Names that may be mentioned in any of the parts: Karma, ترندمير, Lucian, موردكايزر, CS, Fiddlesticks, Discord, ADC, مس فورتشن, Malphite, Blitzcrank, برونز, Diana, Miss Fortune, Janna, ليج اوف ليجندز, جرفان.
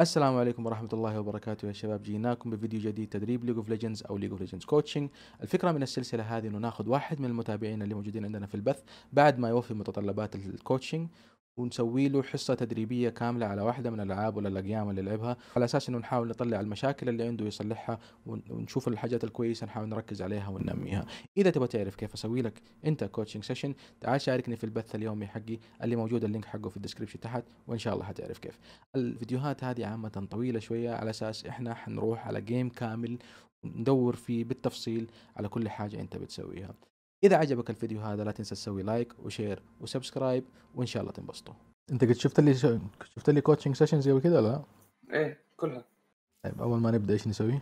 السلام عليكم ورحمة الله وبركاته يا شباب. جيناكم بفيديو جديد تدريب ليج اوف ليجندز او ليج اوف ليجندز كوتشنج. الفكرة من السلسلة هذه انه ناخذ واحد من المتابعين اللي موجودين عندنا في البث بعد ما يوفي متطلبات الكوتشنج ونسوي له حصة تدريبية كاملة على واحدة من الالعاب ولا الاقيام اللي لعبها، على اساس انه نحاول نطلع المشاكل اللي عنده ويصلحها ونشوف الحاجات الكويسة نحاول نركز عليها وننميها. اذا تبغى تعرف كيف اسوي لك انت كوتشنج سيشن تعال شاركني في البث اليومي حقي اللي موجود اللينك حقه في الديسكربشن تحت، وان شاء الله حتعرف كيف. الفيديوهات هذه عامة طويلة شوية على اساس احنا حنروح على جيم كامل ندور فيه بالتفصيل على كل حاجة انت بتسويها. إذا عجبك الفيديو هذا لا تنسى تسوي لايك وشير وسبسكرايب وإن شاء الله تنبسطوا. أنت قد شفت لي كوتشنج سيشن زي كذا ولا؟ إيه كلها. طيب أول ما نبدأ إيش نسوي؟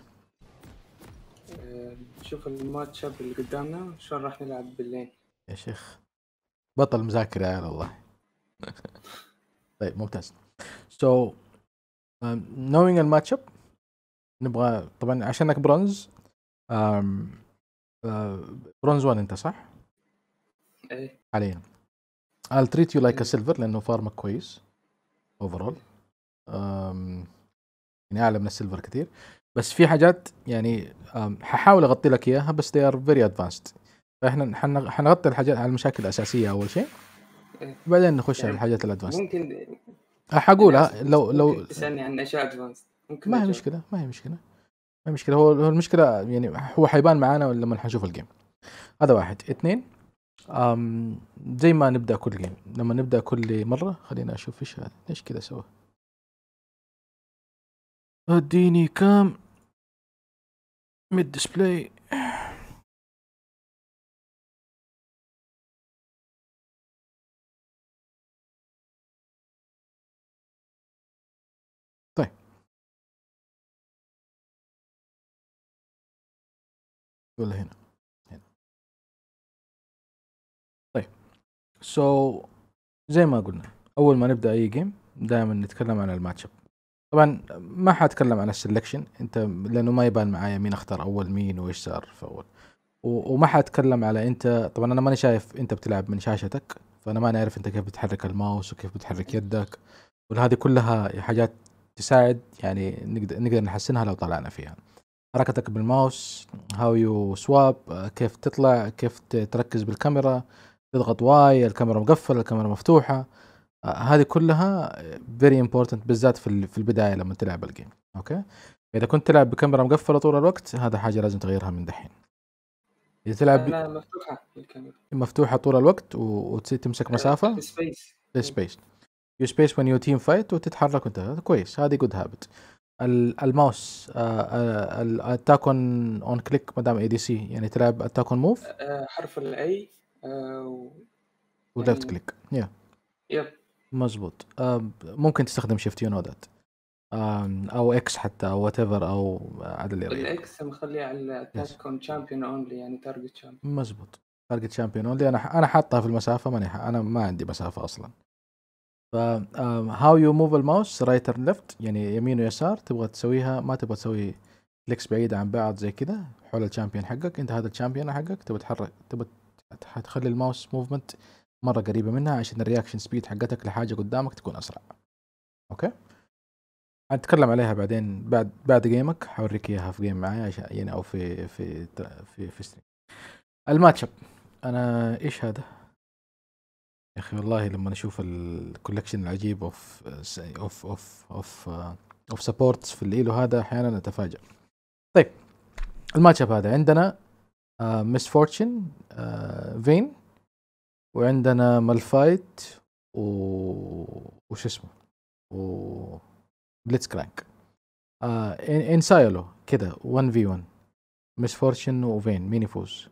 نشوف الماتش اب اللي قدامنا شلون راح نلعب بالليل. يا شيخ بطل مذاكرة يا الله. طيب ممتاز. So knowing الماتش اب نبغى طبعا عشانك برونز برونز 1 انت صح؟ ايه حاليا. I'll treat you like a silver لانه فارمك كويس overall يعني اعلى من السيلفر كثير، بس في حاجات يعني ححاول اغطي لك اياها بس they are very advanced، فاحنا حنغطي الحاجات على المشاكل الاساسيه اول شيء بعدين نخش على الحاجات الادفانسد. ممكن حقولها لو تسالني عن اشياء ادفانسد ممكن ما هي مشكلة. هو المشكلة يعني هو حيبان معانا لما حنشوف الجيم. هذا واحد. اثنين زي ما نبدأ كل جيم لما نبدأ كل مرة خلينا أشوف إيش هذا ليش كذا سوى. اديني كام ميد ديسبلاي. ولا هنا. طيب سو زي ما قلنا اول ما نبدا اي جيم دائما نتكلم عن الماتش اب. طبعا ما حاتكلم عن السلكشن انت لانه ما يبان معايا مين اختار اول مين وايش صار في اول، وما حاتكلم على انت طبعا انا ماني شايف انت بتلعب من شاشتك فانا ما نعرف انت كيف بتحرك الماوس وكيف بتحرك يدك، وهذه كلها حاجات تساعد يعني نقدر نحسنها لو طلعنا فيها. حركتك بالماوس، هاو يو سواب، كيف تطلع، كيف تركز بالكاميرا، تضغط واي، الكاميرا مقفلة، الكاميرا مفتوحة، هذه كلها very important بالذات في البداية لما تلعب الجيم، اوكي؟ إذا كنت تلعب بكاميرا مقفلة طول الوقت هذا حاجة لازم تغيرها من دحين. إذا تلعب مفتوحة الكاميرا مفتوحة طول الوقت وتمسك مسافة سبيس يو سبيس وين يو تيم فايت وتتحرك وانت كويس، هذه جود هابت. الماوس الاتاك اون كليك ما دام اي دي سي يعني تلعب اتاك اون موف حرف الاي وليفت كليك يب مضبوط. ممكن تستخدم شيفت يو نو ذات او اكس حتى او وات ايفر او عدل اللي يريد. الاكس مخليه على اتاك اون تشامبيون اونلي يعني تارجت تشامبيون. مضبوط تارجت تشامبيون اونلي. انا حاطها في المسافه ماني انا ما عندي مسافه اصلا. ف هاو يو موف الماوس رايت اند ليفت يعني يمين ويسار تبغى تسويها، ما تبغى تسوي كليكس بعيده عن بعض زي كذا حول الشامبيون حقك، انت هذا الشامبيون حقك تبغى تحرك تبغى تخلي الماوس موفمنت مره قريبه منها عشان الرياكشن سبيد حقتك لحاجه قدامك تكون اسرع. اوكي هنتكلم عليها بعدين بعد جيمك حوريك اياها في جيم معايا عشان يعني او في في في في ستريم. الماتش اب انا ايش هذا؟ يا اخي والله لما اشوف الكولكشن العجيب اوف اوف اوف اوف اوف سبورتس في الايلو هذا احيانا اتفاجئ. طيب الماتش اب هذا عندنا ميس فورتشن فين وعندنا مالفايت وش اسمه و بليتسكرانك ان سايلو كذا 1v1 ميس فورتشن وفين. مين يفوز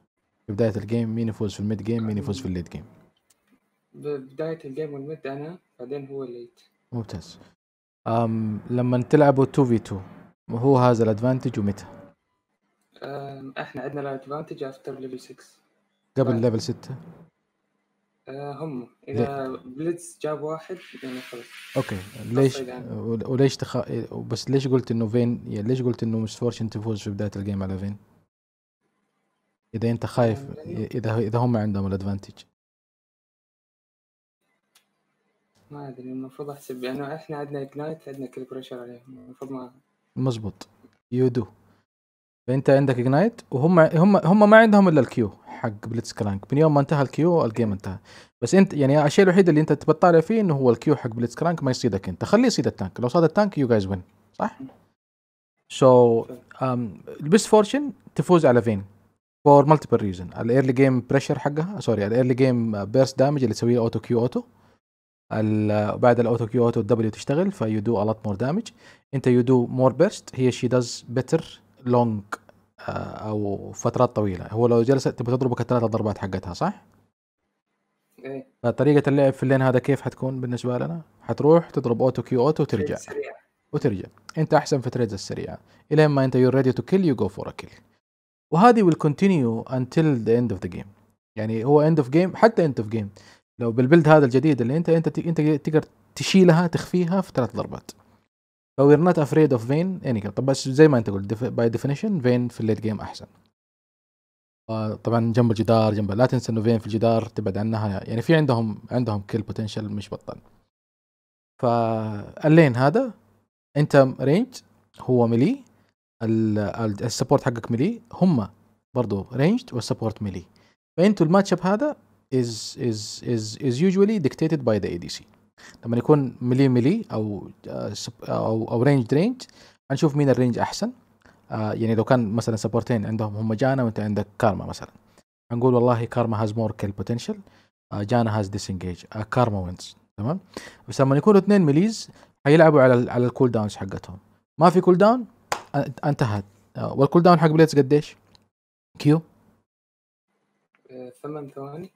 في بدايه الجيم، مين يفوز في الميد جيم، مين يفوز في الليد جيم؟ بداية الجيم والميد انا بعدين هو الليت. ممتاز. لما تلعبوا 2v2 هو هذا الادفانتج ومتى؟ احنا عندنا الادفانتج افتر ليفل 6 قبل ليفل 6. هم اذا بليتس جاب واحد يعني خلاص. اوكي ليش وليش بس ليش قلت انه فين يعني ليش قلت انه مش فورشن تفوز في بداية الجيم على فين؟ اذا انت خايف اذا هم عندهم الادفانتج ما ادري المفروض احسب لانه احنا عندنا اجنايت، عندنا كل بريشر عليهم المفروض ما مزبوط يودو. فانت عندك اجنايت وهم هم ما عندهم الا الكيو حق بليتسكرانك. من يوم ما انتهى الكيو الجيم انتهى. بس انت يعني الشيء الوحيد اللي انت تبطل فيه انه هو الكيو حق بليتسكرانك ما يصيدك انت، خليه يصيد التانك. لو صاد التانك يو جايز وين، صح؟ سو البيست فورتشن تفوز على فين فور مالتيبل ريزن. الايرلي جيم بريشر حقها، سوري، الايرلي جيم بيرست دامج اللي تسويه اوتو كيو اوتو، بعد الاوتو كيو اوتو الدبليو تشتغل فيو دو الوت مور دامج. انت يو دو مور بيرست، هي شي داز بيتر لونج او فترات طويله. هو لو جلست تبغى تضربك الثلاثه ضربات حقتها، صح؟ ايه. فطريقه اللعب في اللين هذا كيف حتكون بالنسبه لنا؟ حتروح تضرب اوتو كيو اوتو وترجع وترجع. انت احسن في تريدز السريعه الين ما انت يور ريدي تو كيل يو جو فور ا كيل. وهذه ويل كونتينيو انتل ذا اند اوف ذا جيم. يعني هو اند اوف جيم، حتى اند اوف جيم لو بالبلد هذا الجديد اللي انت تقدر تشيلها تخفيها في ثلاث ضربات. فوير نوت افريد اوف فين اني. طب بس زي ما انت قلت باي ديفينيشن فين في الليت جيم احسن. طبعا جنب الجدار، جنب، لا تنسى انه فين في الجدار تبعد عنها. يعني في عندهم كل بوتنشل مش بطل. فاللين هذا انت رينج، هو ميلي، السبورت حقك ميلي، هم برضو رينجد والسبورت ميلي. فانتوا الماتش اب هذا is usually dictated by the ADC. لما يكون ميلي او رينج هنشوف مين الرينج احسن. يعني لو كان مثلا سبورتين عندهم هم جانا وانت عندك كارما مثلا، هنقول والله كارما هاز مور كيل بوتنشال، جانا هاز ديسنجيج، كارما وينز، تمام. بس لما يكونوا اثنين ميليز حيلعبوا على الكول داونز حقتهم. ما في كول داون انتهت. والكول داون حق بليتس قديش؟ كيو 8 ثواني.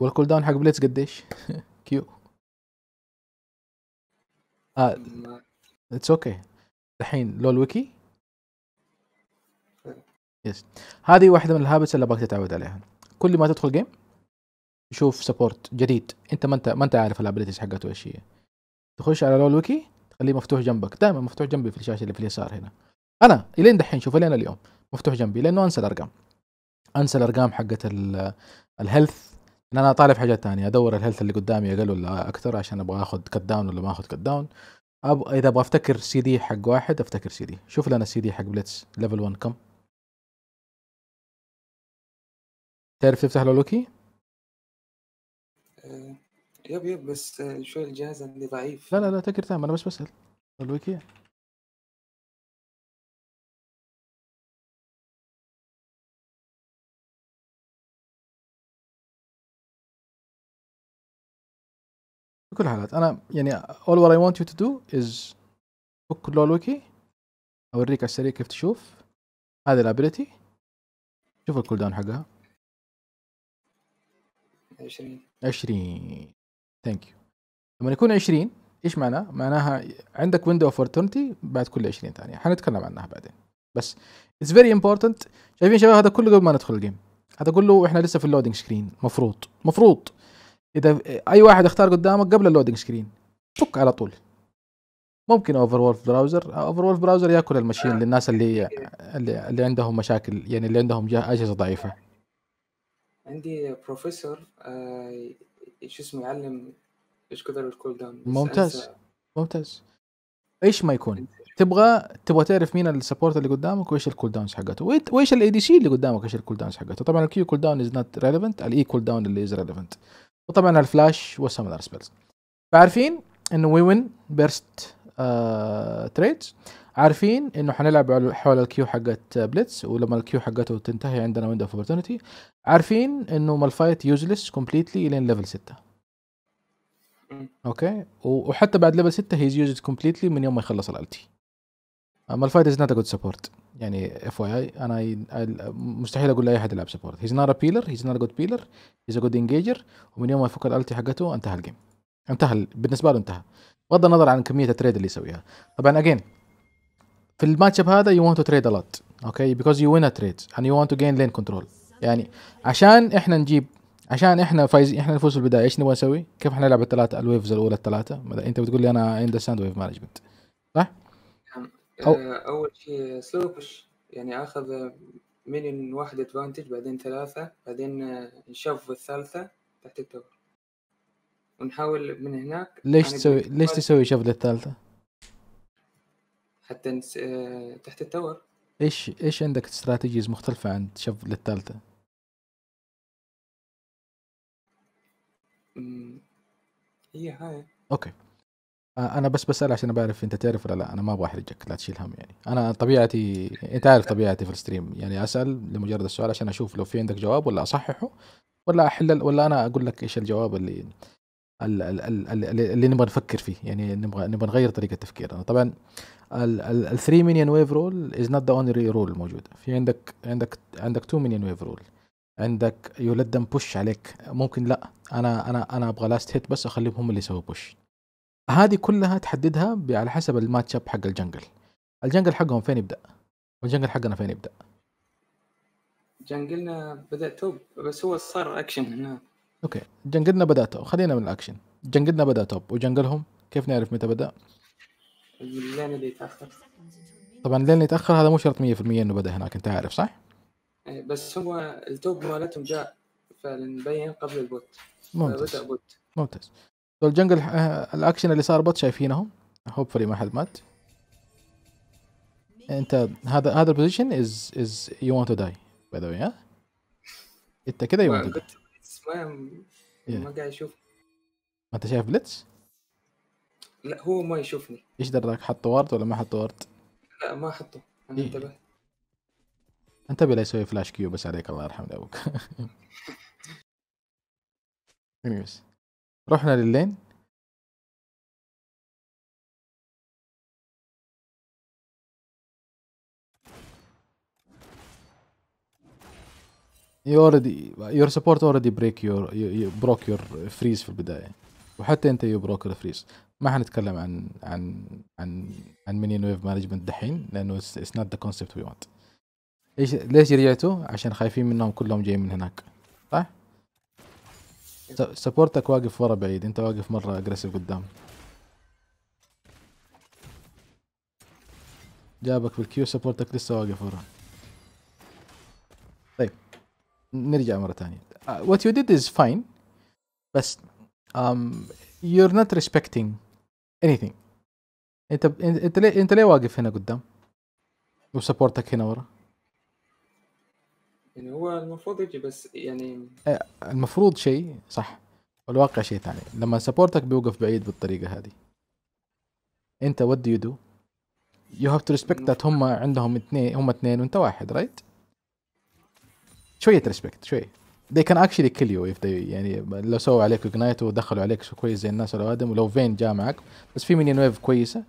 والكول داون حق بليتس قديش؟ كيو. اتس اوكي. الحين لول ويكي يس. هذه واحده من الهابتس اللي باك تتعود عليها. كل ما تدخل جيم تشوف سبورت جديد انت ما انت عارف الابيليتيز حقته ايش هي، تخش على لول ويكي تخليه مفتوح جنبك، دائما مفتوح جنبي في الشاشه اللي في اليسار هنا. انا الين دحين شوف الين اليوم مفتوح جنبي لانه انسى الارقام حقت الهيلث، لان انا طالب حاجات ثانيه. ادور الهيلث اللي قدامي اقل ولا اكثر عشان ابغى اخذ كت داون ولا ما اخذ كت داون. اذا ابغى افتكر سي دي حق واحد افتكر سي دي. شوف لنا سي دي حق بليتس ليفل 1 كم؟ تعرف تفتح له لوكي؟ يب بس شوي الجهاز عندي ضعيف. لا تذكر تمام، انا بس بسال الويكي. في كل حالات انا يعني all what I want you to do is فك لول ويكي، اوريك على السريع كيف تشوف هذه الابيلتي. شوف الكول داون حقها 20. ثانك يو. لما يكون 20 ايش معناه؟ معناها عندك ويندو اوف اورتونتي بعد كل 20 ثانيه، حنتكلم عنها بعدين. بس اتس فيري امبورتنت. شايفين شباب هذا كله قبل ما ندخل الجيم، هذا كله احنا لسه في اللودنج سكرين. مفروض اذا اي واحد اختار قدامك قبل اللودنج سكرين فك على طول. ممكن اوفر وولف براوزر ياكل المشين للناس اللي عندهم مشاكل، يعني اللي عندهم اجهزه ضعيفه. عندي بروفيسور ايش اسمه يعلم ايش قدر الكول داون. ممتاز. ايش ما يكون تبغى تعرف مين السبورت اللي قدامك وايش الكول داونز حقته، وايش الاي دي سي اللي قدامك وايش الكول داونز حقته. طبعا الكيو كول داون از نوت ريليفنت، الاي كول داون اللي از ريليفنت، وطبعا الفلاش والسمر سبيلز. فعارفين انه وي وين بيرست تريدز، عارفين انه حنلعب حول الكيو حقت بليتس، ولما الكيو حقته تنتهي عندنا ويندو اوف اوبورتونيتي. عارفين انه مالفايت يوزلس كومبليتلي الين ليفل 6. اوكي، وحتى بعد ليفل 6 هيز يوزلس كومبليتلي من يوم ما يخلص الالتي. مالفايت از نوت ا جود سبورت، يعني اف واي اي. انا مستحيل اقول لاي احد يلعب سبورت. هيز نوت ا بيلر، هيز نوت ا جود بيلر، هيز ا جود انجيجر. ومن يوم ما يفك الالتي حقته انتهى الجيم، انتهى بالنسبه له، انتهى بغض النظر عن كميه التريد اللي يسويها. طبعا اجين في الماتش اب هذا يو want to trade a lot، اوكي، because you win a trade and you want to gain lane control. يعني عشان احنا فايزين، احنا نفوز في البدايه، ايش نبغى نسوي؟ كيف حنلعب الثلاثه الويفز الاولى الثلاثه؟ انت بتقول لي انا عندي ساند ويف مانجمنت، صح؟ اول شيء سلو بوش، يعني اخذ مينين واحد ادفانتج، بعدين ثلاثه، بعدين نشوف الثالثه تحت التور. ونحاول من هناك. ليش تسوي شفلة الثالثة؟ حتى تحت التور. ايش عندك استراتيجيز مختلفة عن شفلة الثالثة؟ هي هاي. اوكي انا بس بسأل عشان بعرف انت تعرف ولا لا. انا ما ابغى احرجك، لا تشيل هم يعني. انا طبيعتي انت عارف طبيعتي في الستريم، يعني اسأل لمجرد السؤال عشان اشوف لو في عندك جواب ولا اصححه ولا احل، ولا انا اقول لك ايش الجواب اللي نبغى نفكر فيه، يعني نبغى نغير طريقة تفكيرنا. طبعا ال 3 مينيون ويف رول از نوت ذا اونلي رول الموجودة. في عندك 2 مينيون ويف رول، عندك يو ليت ذم بوش عليك. ممكن لا، انا ابغى لاست هيت بس اخليهم هم اللي يسووا بوش. هذه كلها تحددها على حسب الماتش اب حق الجنجل. الجنجل حقهم فين يبدا؟ والجنجل حقنا فين يبدا؟ جنجلنا بدا توب، بس هو صار اكشن هنا. اوكي جنجلنا بدا توب، خلينا من الاكشن. جنجلنا بدا توب، وجنجلهم كيف نعرف متى بدا؟ اللين اللي يتاخر. طبعا اللين اللي يتاخر هذا مو شرط 100% انه بدا هناك، انت عارف صح؟ بس هو التوب مالتهم جاء فنبين قبل البوت. ممتاز بوت. ممتاز. الجنجل الاكشن اللي صار بوت شايفينهم، هوبفلي ما حد مات. انت هذا البوزيشن از يو ونت تو داي باي ذا واي. انت كده يو ونت تو داي. ما قاعد يشوف. ما انت شايف بليتس؟ لا هو ما يشوفني. ايش دراك حط وارد ولا ما حط وارد؟ لا ما حطه انا انتبهت. انتبه لا يسوي فلاش كيو بس عليك، الله يرحم ابوك. انيويز رحنا للين. your support already broke your freeze في البداية، وحتى انت you broke your freeze. ما حنتكلم عن مينيون ويف مانجمنت دحين لانه it's not the concept we want. ليش رجعتوا؟ عشان خايفين منهم كلهم جايين من هناك صح؟ سبورتك واقف ورا بعيد، انت واقف مره اجريسيف قدام. جابك بالكيو، سبورتك لسه واقف ورا. طيب نرجع مره ثانيه. What you did is fine بس you're not respecting anything. انت ليه واقف هنا قدام وسبورتك هنا ورا؟ يعني هو المفروض يجي بس يعني المفروض شيء صح والواقع شيء ثاني. لما سبورتك بيوقف بعيد بالطريقه هذه انت what do you do؟ you have to respect that هم عندهم هم اثنين وانت واحد رايت؟ شويه ريسبكت شويه. they can actually kill you if they يعني لو سووا عليك اجنايت ودخلوا عليك شو كويس زي الناس والادم. ولو فين جاء معك بس في مينيون ويف كويسه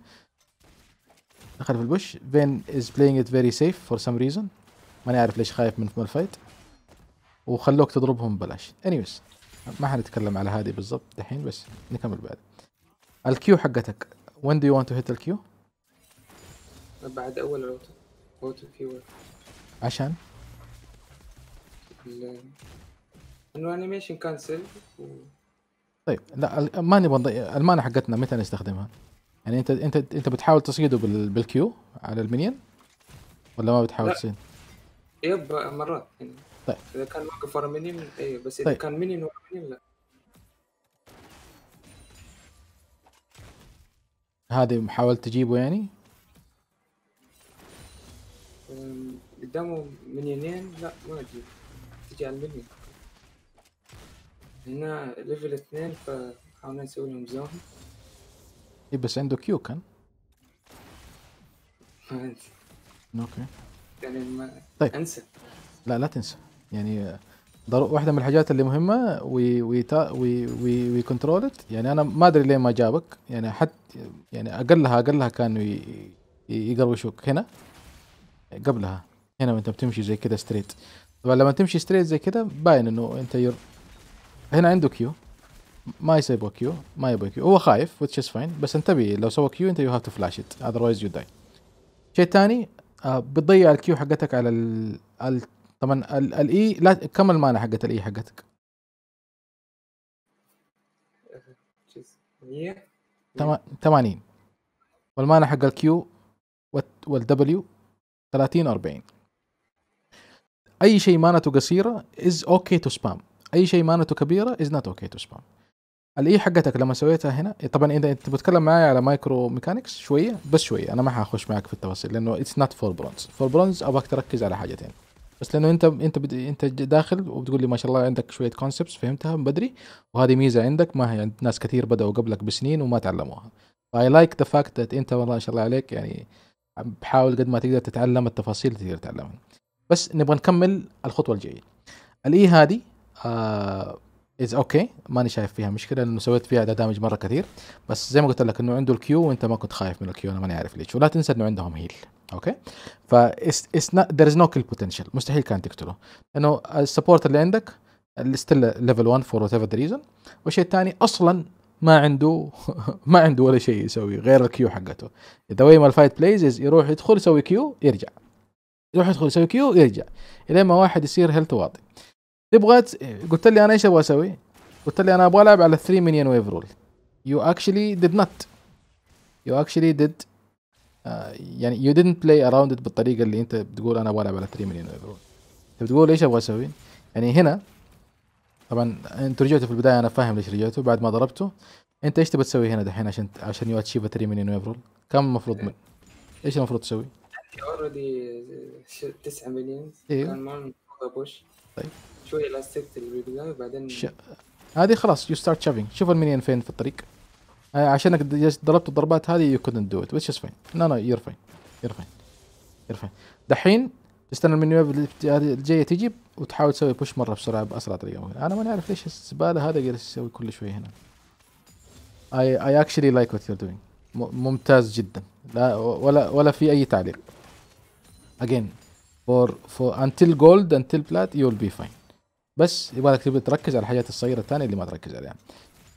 دخل في البوش. فين is playing it very safe for some reason، ماني عارف ليش خايف من مالفايت وخلوك تضربهم ببلاش. انيويز ما حنتكلم على هذه بالضبط دحين بس نكمل بعد. الكيو حقتك وين دو يو وانت تو هيت الكيو؟ بعد اول اوتو كيو. عشان انه انيميشن كانسل طيب لا ما نبغى المانع حقتنا متى نستخدمها؟ يعني انت بتحاول تصيده بالكيو على المينيون ولا ما بتحاول تصيد؟ يب مرات يعني. طيب اذا كان واقف ورا مينيون اي، بس اذا كان مينيون ورا مينيون لا. هذه حاولت تجيبه يعني؟ قدامه مينيونين لا ما اجيبه، تجي على المينيون. هنا ليفل 2 فحاولنا نسوي لهم زون. اي بس عنده كيو كان؟ ما عندي. اوكي يعني ما طيب. انسى لا تنسى يعني واحده من الحاجات اللي مهمه وي كنترول ات. يعني انا ما ادري ليه ما جابك، يعني حتى يعني اقلها كانوا يقروشوك هنا قبلها هنا وانت بتمشي زي كده ستريت. طبعا لما تمشي ستريت زي كده باين انه انت هنا عنده كيو ما يسوي كيو ما يبغى كيو، هو خايف which is fine بس انتبهي لو سوى كيو انت you have to flash it otherwise you die. شيء ثاني بتضيع الكيو حقتك على طبعا الاي لا كم المانا حقت الاي حقتك؟ 80 والمانا حق الكيو والدبليو 30 و40. اي شيء مانته قصيره از اوكي تو سبام، اي شيء مانته كبيره از نوت اوكي تو سبام. الاي حقتك لما سويتها هنا، طبعا اذا انت بتتكلم معايا على مايكرو ميكانكس شويه، بس شويه، انا ما حاخش معك في التفاصيل لانه اتس نوت فور برونز. فور برونز ابغاك تركز على حاجتين بس، لانه انت داخل وبتقول لي ما شاء الله عندك شويه كونسبتس فهمتها من بدري، وهذه ميزه عندك ما هي عند ناس كثير بداوا قبلك بسنين وما تعلموها. فاي لايك ذا فاكت ذات انت والله ما شاء الله عليك، يعني بحاول قد ما تقدر تتعلم التفاصيل اللي تقدر تتعلمها. بس نبغى نكمل الخطوه الجايه. الاي هذه از اوكي، ماني شايف فيها مشكله لانه سويت فيها دامج مره كثير، بس زي ما قلت لك انه عنده الكيو وانت ما كنت خايف من الكيو، انا ماني عارف ليش. ولا تنسى انه عندهم هيل، اوكي؟ ف ذير از نو كيل بوتنشال، مستحيل كان تقتله لانه السبورت اللي عندك ستيل ليفل 1 فور وات ايفر ذا ريزون. والشيء الثاني اصلا ما عنده ولا شيء يسوي غير الكيو حقته. ذا واي مالفايت بلايز يروح يدخل يسوي كيو يرجع، يروح يدخل يسوي كيو يرجع، الين ما واحد يصير هيلث واطي. تبغى قلت لي انا ايش ابغى اسوي؟ قلت لي انا ابغى العب على 3 مليون ويف رول. يو اكشلي ديد يعني يو didnt بلاي اراوند بالطريقه اللي انت بتقول انا ابغى العب على 3 مليون ويف رول. انت بتقول ايش ابغى اسوي؟ يعني هنا طبعا انتوا رجعتوا في البدايه، انا فاهم ليش رجعتوا بعد ما ضربته. انت ايش تبغى تسوي هنا دحين عشان يو اتشيف 3 مليون ويف رول؟ كم المفروض من ايش المفروض تسوي؟ اوريدي 9 مليون كان ما بوش. طيب شوي الاستكت اللي بالبدايه وبعدين هذه خلاص يو ستارت شافينج. شوف المنين فين في الطريق، عشانك ضربت الضربات هذه يو كودنت دو ات ويتش از فاين. نو يور فاين. دحين تستنى المنيو الجايه تجي وتحاول تسوي بوش مره بسرعه باسرع طريقه ممكن. انا ما اعرف ليش الزباله هذا جالس يسوي كل شويه هنا. اي اكشلي لايك وات يور دوينج، ممتاز جدا، لا ولا في اي تعليق. اجين for until gold until plat you will be fine. بس يبغالك تبدا تركز على الحاجات الصغيره الثانيه اللي ما تركز عليها.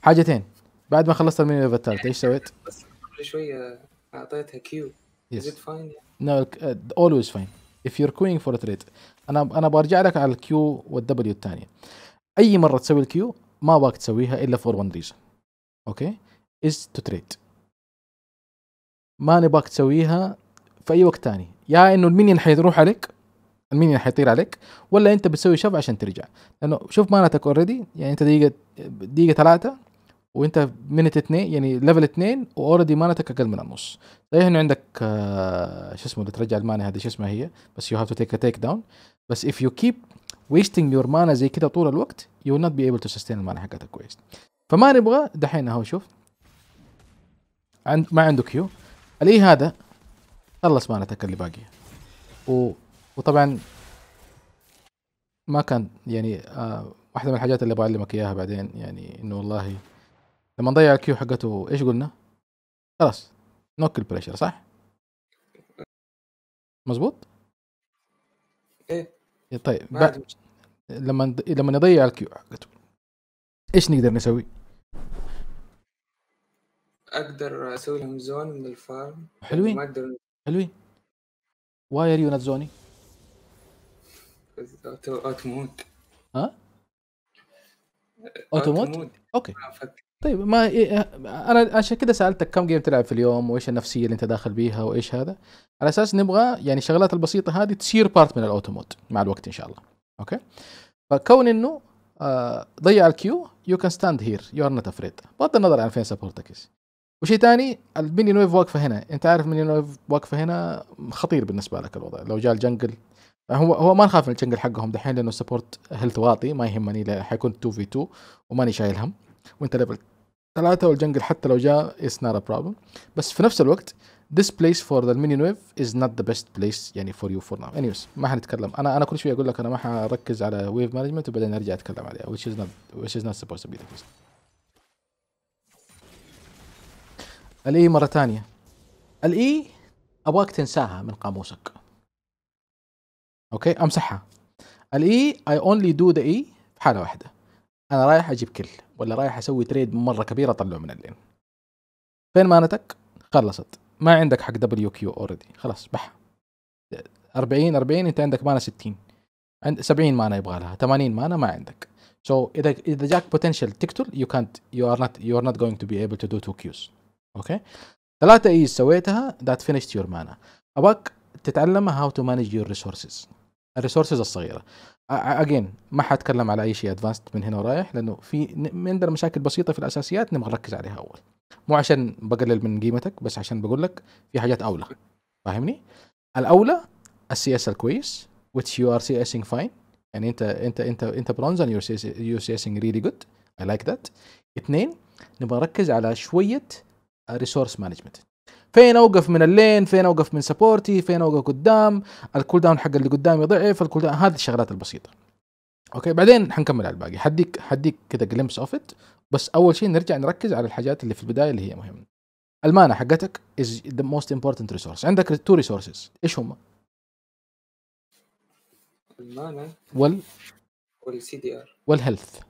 حاجتين بعد ما خلصت المنيو ليفل الثالث ايش سويت؟ بس كل شويه اعطيتها كيو. Is it fine? No, always fine if you're queuing for a trade. انا برجع لك على الكيو والدبليو الثانيه. اي مره تسوي الكيو ما باك تسويها الا for one reason. اوكي؟ is to trade. ما نباك تسويها في اي وقت ثاني، يا انه المينيون حيروح عليك، المينيون حيطير عليك، ولا انت بتسوي شف عشان ترجع. لانه شوف مانتك اوريدي، يعني انت دقيقه 3 وانت منت 2 يعني ليفل 2 واوريدي مانتك اقل من النص. صحيح انه عندك شو اسمه اللي ترجع المانا هذه شو اسمها هي، بس يو هاف تو تيك ا تيك داون. بس اف يو كيب ويستنج يور مانا زي كده طول الوقت يو نوت بي ايبل تو سستين المانا حقتك كويس. فما نبغى دحين اهو شوف ما عنده كيو الاي هذا خلص مانتك اللي باقيه وطبعا ما كان يعني واحدة من الحاجات اللي بعلمك اياها بعدين، يعني انه والله لما نضيع الكيو حقته ايش قلنا؟ خلاص نوكل بريشر صح؟ مزبوط؟ ايه طيب لما نضيع الكيو حقته ايش نقدر نسوي؟ اقدر اسوي لهم زون من الفارم. حلوين ما اقدر. حلوين. واي ار يو نوت زوني؟ اوت مود. ها؟ اوت مود؟ اوكي طيب ما انا عشان كذا سالتك كم جيم تلعب في اليوم وايش النفسيه اللي انت داخل بيها وايش هذا؟ على اساس نبغى يعني الشغلات البسيطه هذه تصير بارت من الاوتو مود مع الوقت ان شاء الله. اوكي؟ فكون انه ضيع الكيو يو كان ستاند هير يو ار نوت افريد بغض النظر عن فين سبورتك از. وشيء ثاني المينيون ويف واقفه هنا، انت عارف المينيون ويف واقفه هنا خطير بالنسبه لك الوضع. لو جاء الجنجل هو ما نخاف من الجنجل حقهم دحين لانه سبورت هيلث واطي ما يهمني، حيكون 2 في 2 وماني شايل هم وانت ليفل 3 والجنجل حتى لو جاء اتس نوت ا بروبلم. بس في نفس الوقت this place for the minion wave is not the best place يعني for you for now. anyways ما حنتكلم انا كل شويه اقول لك انا ما حركز على wave management وبعدين ارجع اتكلم عليها which is not supposed to be the case. الاي مره ثانيه الاي ابغاك تنساها من قاموسك. اوكي امسحها. الاي I only do the E في حاله واحده، انا رايح اجيب كل ولا رايح اسوي تريد مره كبيره اطلعه من اللين. فين مانتك؟ خلصت ما عندك حق دبليو كيو اوريدي خلاص بح 40 انت عندك مانا 60 عند 70 مانا يبغى لها 80 مانا ما عندك. سو اذا جاك بوتنشال تقتل يو ار نوت جوينج تو بي ايبل تو دو تو كيوز. اوكي 3 ايز سويتها ذات فينيشت يور مانا. اباك تتعلم هاو تو مانج يور ريسورسز، الريسورسز الصغيره. اجين ما حاتكلم على اي شيء ادفانسد من هنا ورايح، لانه في عندنا مشاكل بسيطه في الاساسيات نبغى نركز عليها اول، مو عشان بقلل من قيمتك بس عشان بقول لك في حاجات اولى، فاهمني؟ الاولى السي اس الكويس which you are CSing fine، يعني انت برونز and you're CSing really good I like that. اثنين نبغى نركز على شويه ريسورس مانجمنت، فين اوقف من اللين، فين اوقف من سبورتي، فين اوقف قدام، الكول داون حق اللي قدامي ضعف، الكول داون، هذه الشغلات البسيطه. اوكي بعدين حنكمل على الباقي، حديك كذا جلمس اوف ات، بس اول شيء نرجع نركز على الحاجات اللي في البدايه اللي هي مهمه. المانا حقتك is the most important resource، عندك تو ريسورسز، ايش هم؟ المانا والسي دي ار والهيلث.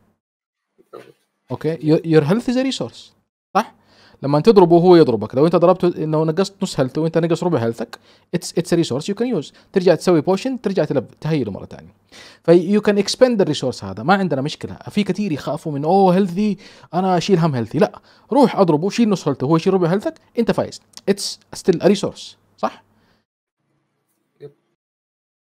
اوكي يور هيلث از ريسورس صح؟ لما تضربه هو يضربك، لو انت ضربته انه نقصت نص هيلثه وانت نقص ربع هيلثك، اتس ريسورس يو كان يوز، ترجع تسوي بوشن، ترجع تهيله مره ثانيه. فيو كان اكسبند الريسورس هذا، ما عندنا مشكله، في كثير يخافوا من اوه هيلثي انا اشيل هم هيلثي، لا روح اضربه شيل نص هيلثه هو يشيل ربع هيلثك انت فايز، اتس ستيل ريسورس صح؟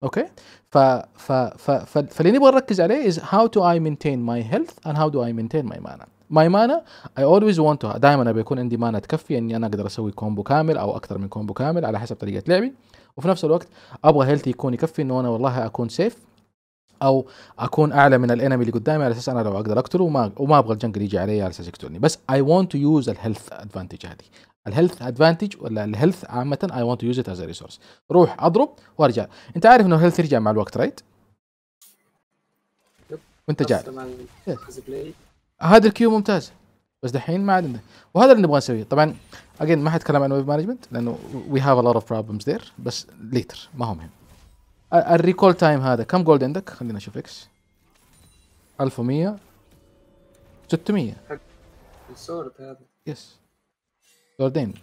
اوكي فاللي نبغى نركز عليه از هاو تو اي مينتين ماي هيلث اند هاو دو اي مينتين ماي مانا. ماي مانا اي اولويز وونت تو، دائما ابي يكون عندي مانا تكفي اني انا اقدر اسوي كومبو كامل او اكثر من كومبو كامل على حسب طريقه لعبي، وفي نفس الوقت ابغى هيلثي يكون يكفي انه انا والله اكون سيف او اكون اعلى من الانمي اللي قدامي على اساس انا لو اقدر اقتله، وما ابغى الجنجل يجي علي على اساس يقتلني، بس اي وونت تو يوز الهيلث ادفانتج هذه، الهيلث ادفانتج ولا الهيلث عامه اي وونت تو يوز ات از ريسورس، روح اضرب وارجع، انت عارف انه الهيلث يرجع مع الوقت رايت؟ وانت جاي هذا الكيو ممتاز، بس دحين ما عندنا وهذا اللي نبغى نسويه. طبعا اجين ما حتكلم عن ويف مانجمنت لانه وي هاف ا لوت اوف بروبلمز ذير، بس ليتر ما هو مهم. الريكول تايم هذا كم جولد عندك؟ خلينا نشوف اكس 1100 600 السورد هذا يس سوردين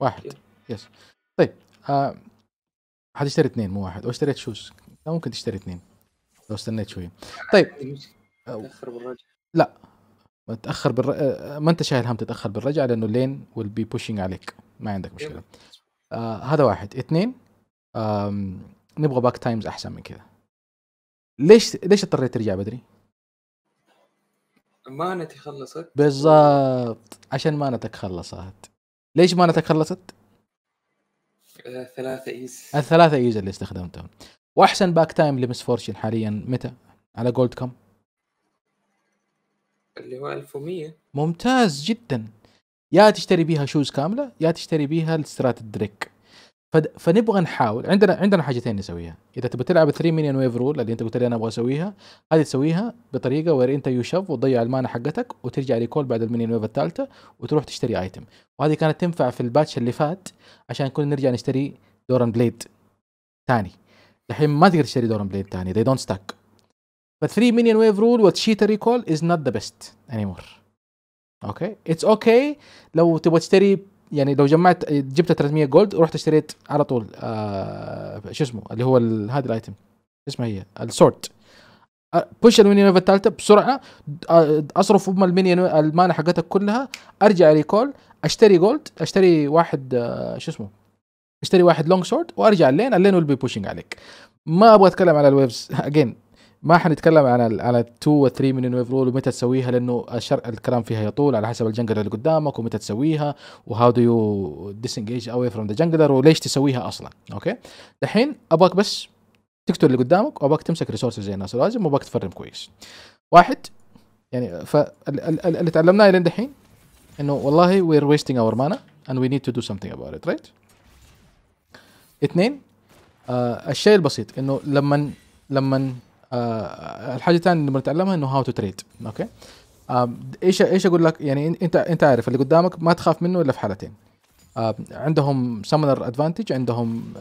واحد يس. طيب حتشتري اثنين مو واحد، او اشتريت شوز ممكن تشتري اثنين لو استنيت شويه. طيب لا ما تتاخر ما انت شايل هم تتاخر بالرجعه لانه اللين ويل بي بوشينج عليك، ما عندك مشكله. هذا واحد. اثنين نبغى باك تايمز احسن من كذا. ليش اضطريت ترجع بدري؟ مانتي خلصت بالضبط، عشان مانتك خلصت. ليش مانتك خلصت؟ ثلاثة ايز، الثلاثة ايز اللي استخدمتهم. واحسن باك تايم لمس فورشن حاليا متى؟ على جولد كم؟ اللي هو 1100. ممتاز جدا، يا تشتري بيها شوز كامله يا تشتري بيها الاسترات الدريك. فنبغى نحاول، عندنا حاجتين نسويها. اذا تبي تلعب 3 مليون ويف رول اللي انت قلت لي انا ابغى اسويها، هذه تسويها بطريقه وير انت يشف وتضيع المانا حقتك وترجع ريكول بعد المليون ويف الثالثه وتروح تشتري ايتم، وهذه كانت تنفع في الباتش اللي فات عشان كنا نرجع نشتري دوران بليد ثاني. الحين ما تقدر تشتري دوران بليد ثاني، they don't stack. ف 3 مليون ويف رول وتشيتا ريكول is not the best anymore. اوكي اتس اوكي لو تبغى تشتري، يعني لو جبت 300 جولد ورحت اشتريت على طول شو اسمه اللي هو هذا الايتم اسمها هي السورت، بوش المينيون ويف الثالثه بسرعه، اصرف ام المينيون المانا حقتك كلها، ارجع ريكول اشتري جولد، اشتري واحد شو اسمه، اشتري واحد لونج سورد وارجع اللين، اللين ويل بي بوشينج عليك. ما ابغى اتكلم على الويفز اجين، ما حنتكلم على 2 و 3 من ويف رول ومتى تسويها لانه الكلام فيها يطول على حسب الجنجلر اللي قدامك ومتى تسويها وهاو دو يو ديسنجيج اواي فروم ذا جنجلر وليش تسويها اصلا. اوكي دحين ابغاك بس تقتل اللي قدامك وابغاك تمسك ريسورسز زي الناس ولازم وابغاك تفرم كويس. واحد يعني اللي تعلمناه لين دحين انه والله وير ويستنج اور مانا اند وي نيد تو دو سمثينج اباوت ات رايت. اثنين الشيء البسيط انه لما الحاجه الثانيه اللي بنتعلمها انه هاو تو تريد. اوكي ايش اقول لك، يعني انت عارف اللي قدامك ما تخاف منه الا في حالتين، عندهم سامنر ادفانتج، عندهم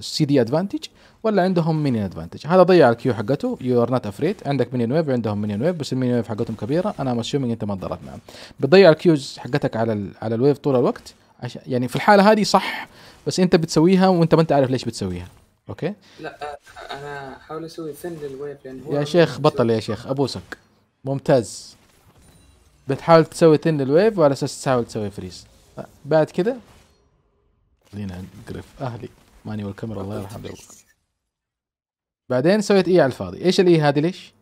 سي دي ادفانتج، ولا عندهم مينيون ادفانتج. هذا ضيع الكيو حقته، يو ار نوت افريد، عندك مينيون ويف وعندهم مينيون ويف، بس المينيون ويف حقتهم كبيره، انا مسيومينج انت ما تضربت معهم، بتضيع الكيوز حقتك على الويف طول الوقت، عشان يعني في الحاله هذه صح، بس انت بتسويها وانت ما انت عارف ليش بتسويها. اوكي لا انا احاول اسوي ثن للويف يعني. هو يا شيخ بطل، يا شيخ ابوسك ممتاز، بتحاول تسوي ثن للويف وعلى اساس تحاول تسوي فريز. بعد كده خلينا نقرف اهلي ماني والكاميرا الله يرحم ابوك. بعدين سويت اي على الفاضي. ايش الاي هذه ليش؟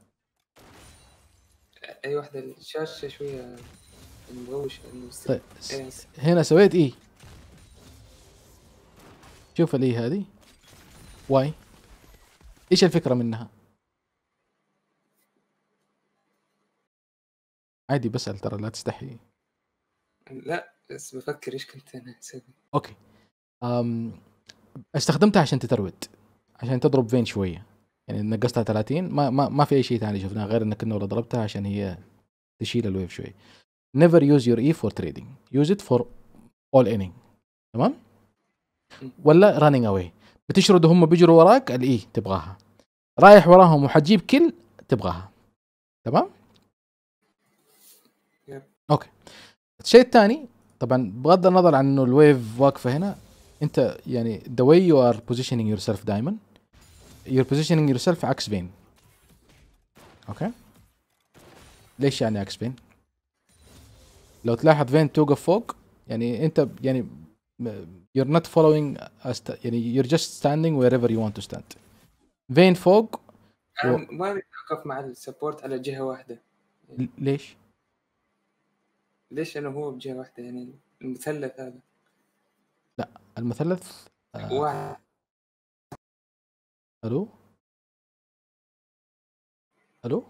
اي واحده الشاشه شويه مغوشه. طيب هنا سويت اي. شوف الاي هذه واي، ايش الفكره منها؟ عادي بسأل ترى، لا تستحي. لا بس بفكر ايش كنت انا اسوي. اوكي استخدمتها عشان تترود، عشان تضرب فين شويه، يعني نقصتها 30. ما في اي شيء ثاني شفناه غير انك انه ضربتها عشان هي تشيل الويف شوي. never use your E for trading, use it for all inning. تمام ولا running away، بتشرد وهم بيجروا وراك الاي تبغاها، رايح وراهم وحتجيب كل تبغاها. تمام اوكي. الشيء الثاني طبعا بغض النظر عن انه الويف واقفه هنا، انت يعني the way you are positioning yourself دائما you're positioning yourself عكس بين. اوكي ليش يعني عكس بين؟ لو تلاحظ فين توقف فوق، يعني انت يعني you're not following يعني you're just standing wherever you want to stand. فين فوق ما نتوقف مع السبورت على جهه واحده. ليش؟ ليش انا هو بجهه واحده؟ يعني المثلث هذا، لا المثلث واحد. الو الو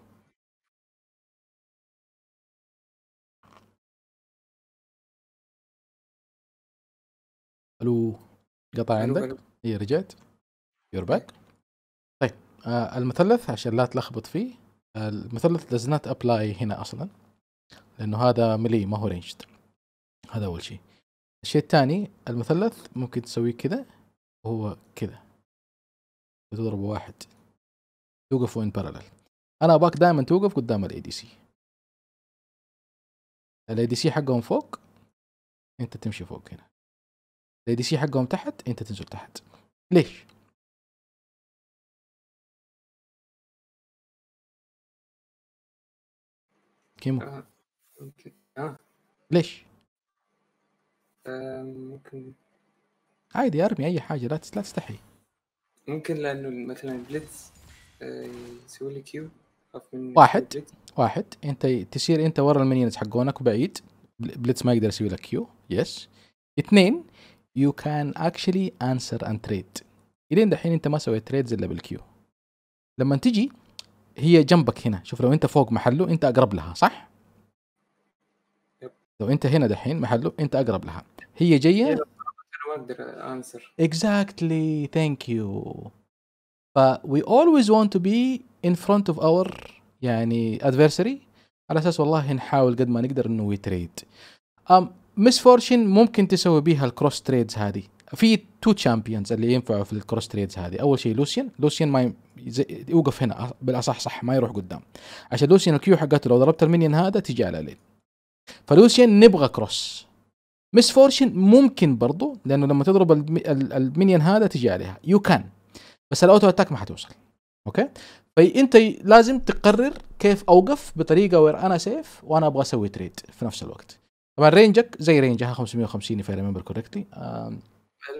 الو قطع عندك؟ اي رجعت يور باك. طيب المثلث عشان لا تلخبط فيه، المثلث does not apply هنا اصلا لانه هذا ملي ما هو رينجد. هذا اول شيء. الشيء الثاني المثلث ممكن تسويه كذا وهو كذا، تضربوا واحد توقفوا ان بارلل. انا اباك دائما توقف قدام الاي دي سي، الاي دي سي حقهم فوق انت تمشي فوق، هنا الاي دي سي حقهم تحت انت تنزل تحت. ليش؟ كيمو ليش؟ ممكن عادي ارمي اي حاجه، لا تستحي. ممكن لانه مثلا بليتز يسوي لي كيو واحد انت تسير انت ورا المنيونز حقونك وبعيد، بليتز ما يقدر يسوي لك كيو. يس اثنين you can actually answer and trade. الين دحين انت ما سويت تريدز الا بالكيو. لما تجي هي جنبك هنا، شوف لو انت فوق محله انت اقرب لها صح؟ لو انت هنا دحين محله انت اقرب لها، هي جايه انا ما اقدر انسر. اكزاكتلي ثانك يو. ف وي اولويز ونت تو بي ان فرونت اوف اور يعني ادفيرسري، على اساس والله نحاول قد ما نقدر انه وي تريد. مس فورشن ممكن تسوي بيها الكروس تريدز هذه. في تو تشامبيونز اللي ينفعوا في الكروس تريدز هذه، اول شيء لوسيان. لوسيان ما يوقف هنا بالاصح صح، ما يروح قدام، عشان لوسيان الكيو حقته لو ضربت المنين هذا تجي على لين. فلوسيان نبغى كروس. مس فورشن ممكن برضو لانه لما تضرب المينيون هذا تجي عليها يو كان، بس الاوتو اتاك ما حتوصل. اوكي فانت لازم تقرر كيف اوقف بطريقه وير انا سيف وانا ابغى اسوي تريد في نفس الوقت. طبعا رينجك زي رينجها 550 اف اي ريمبر كوركتلي.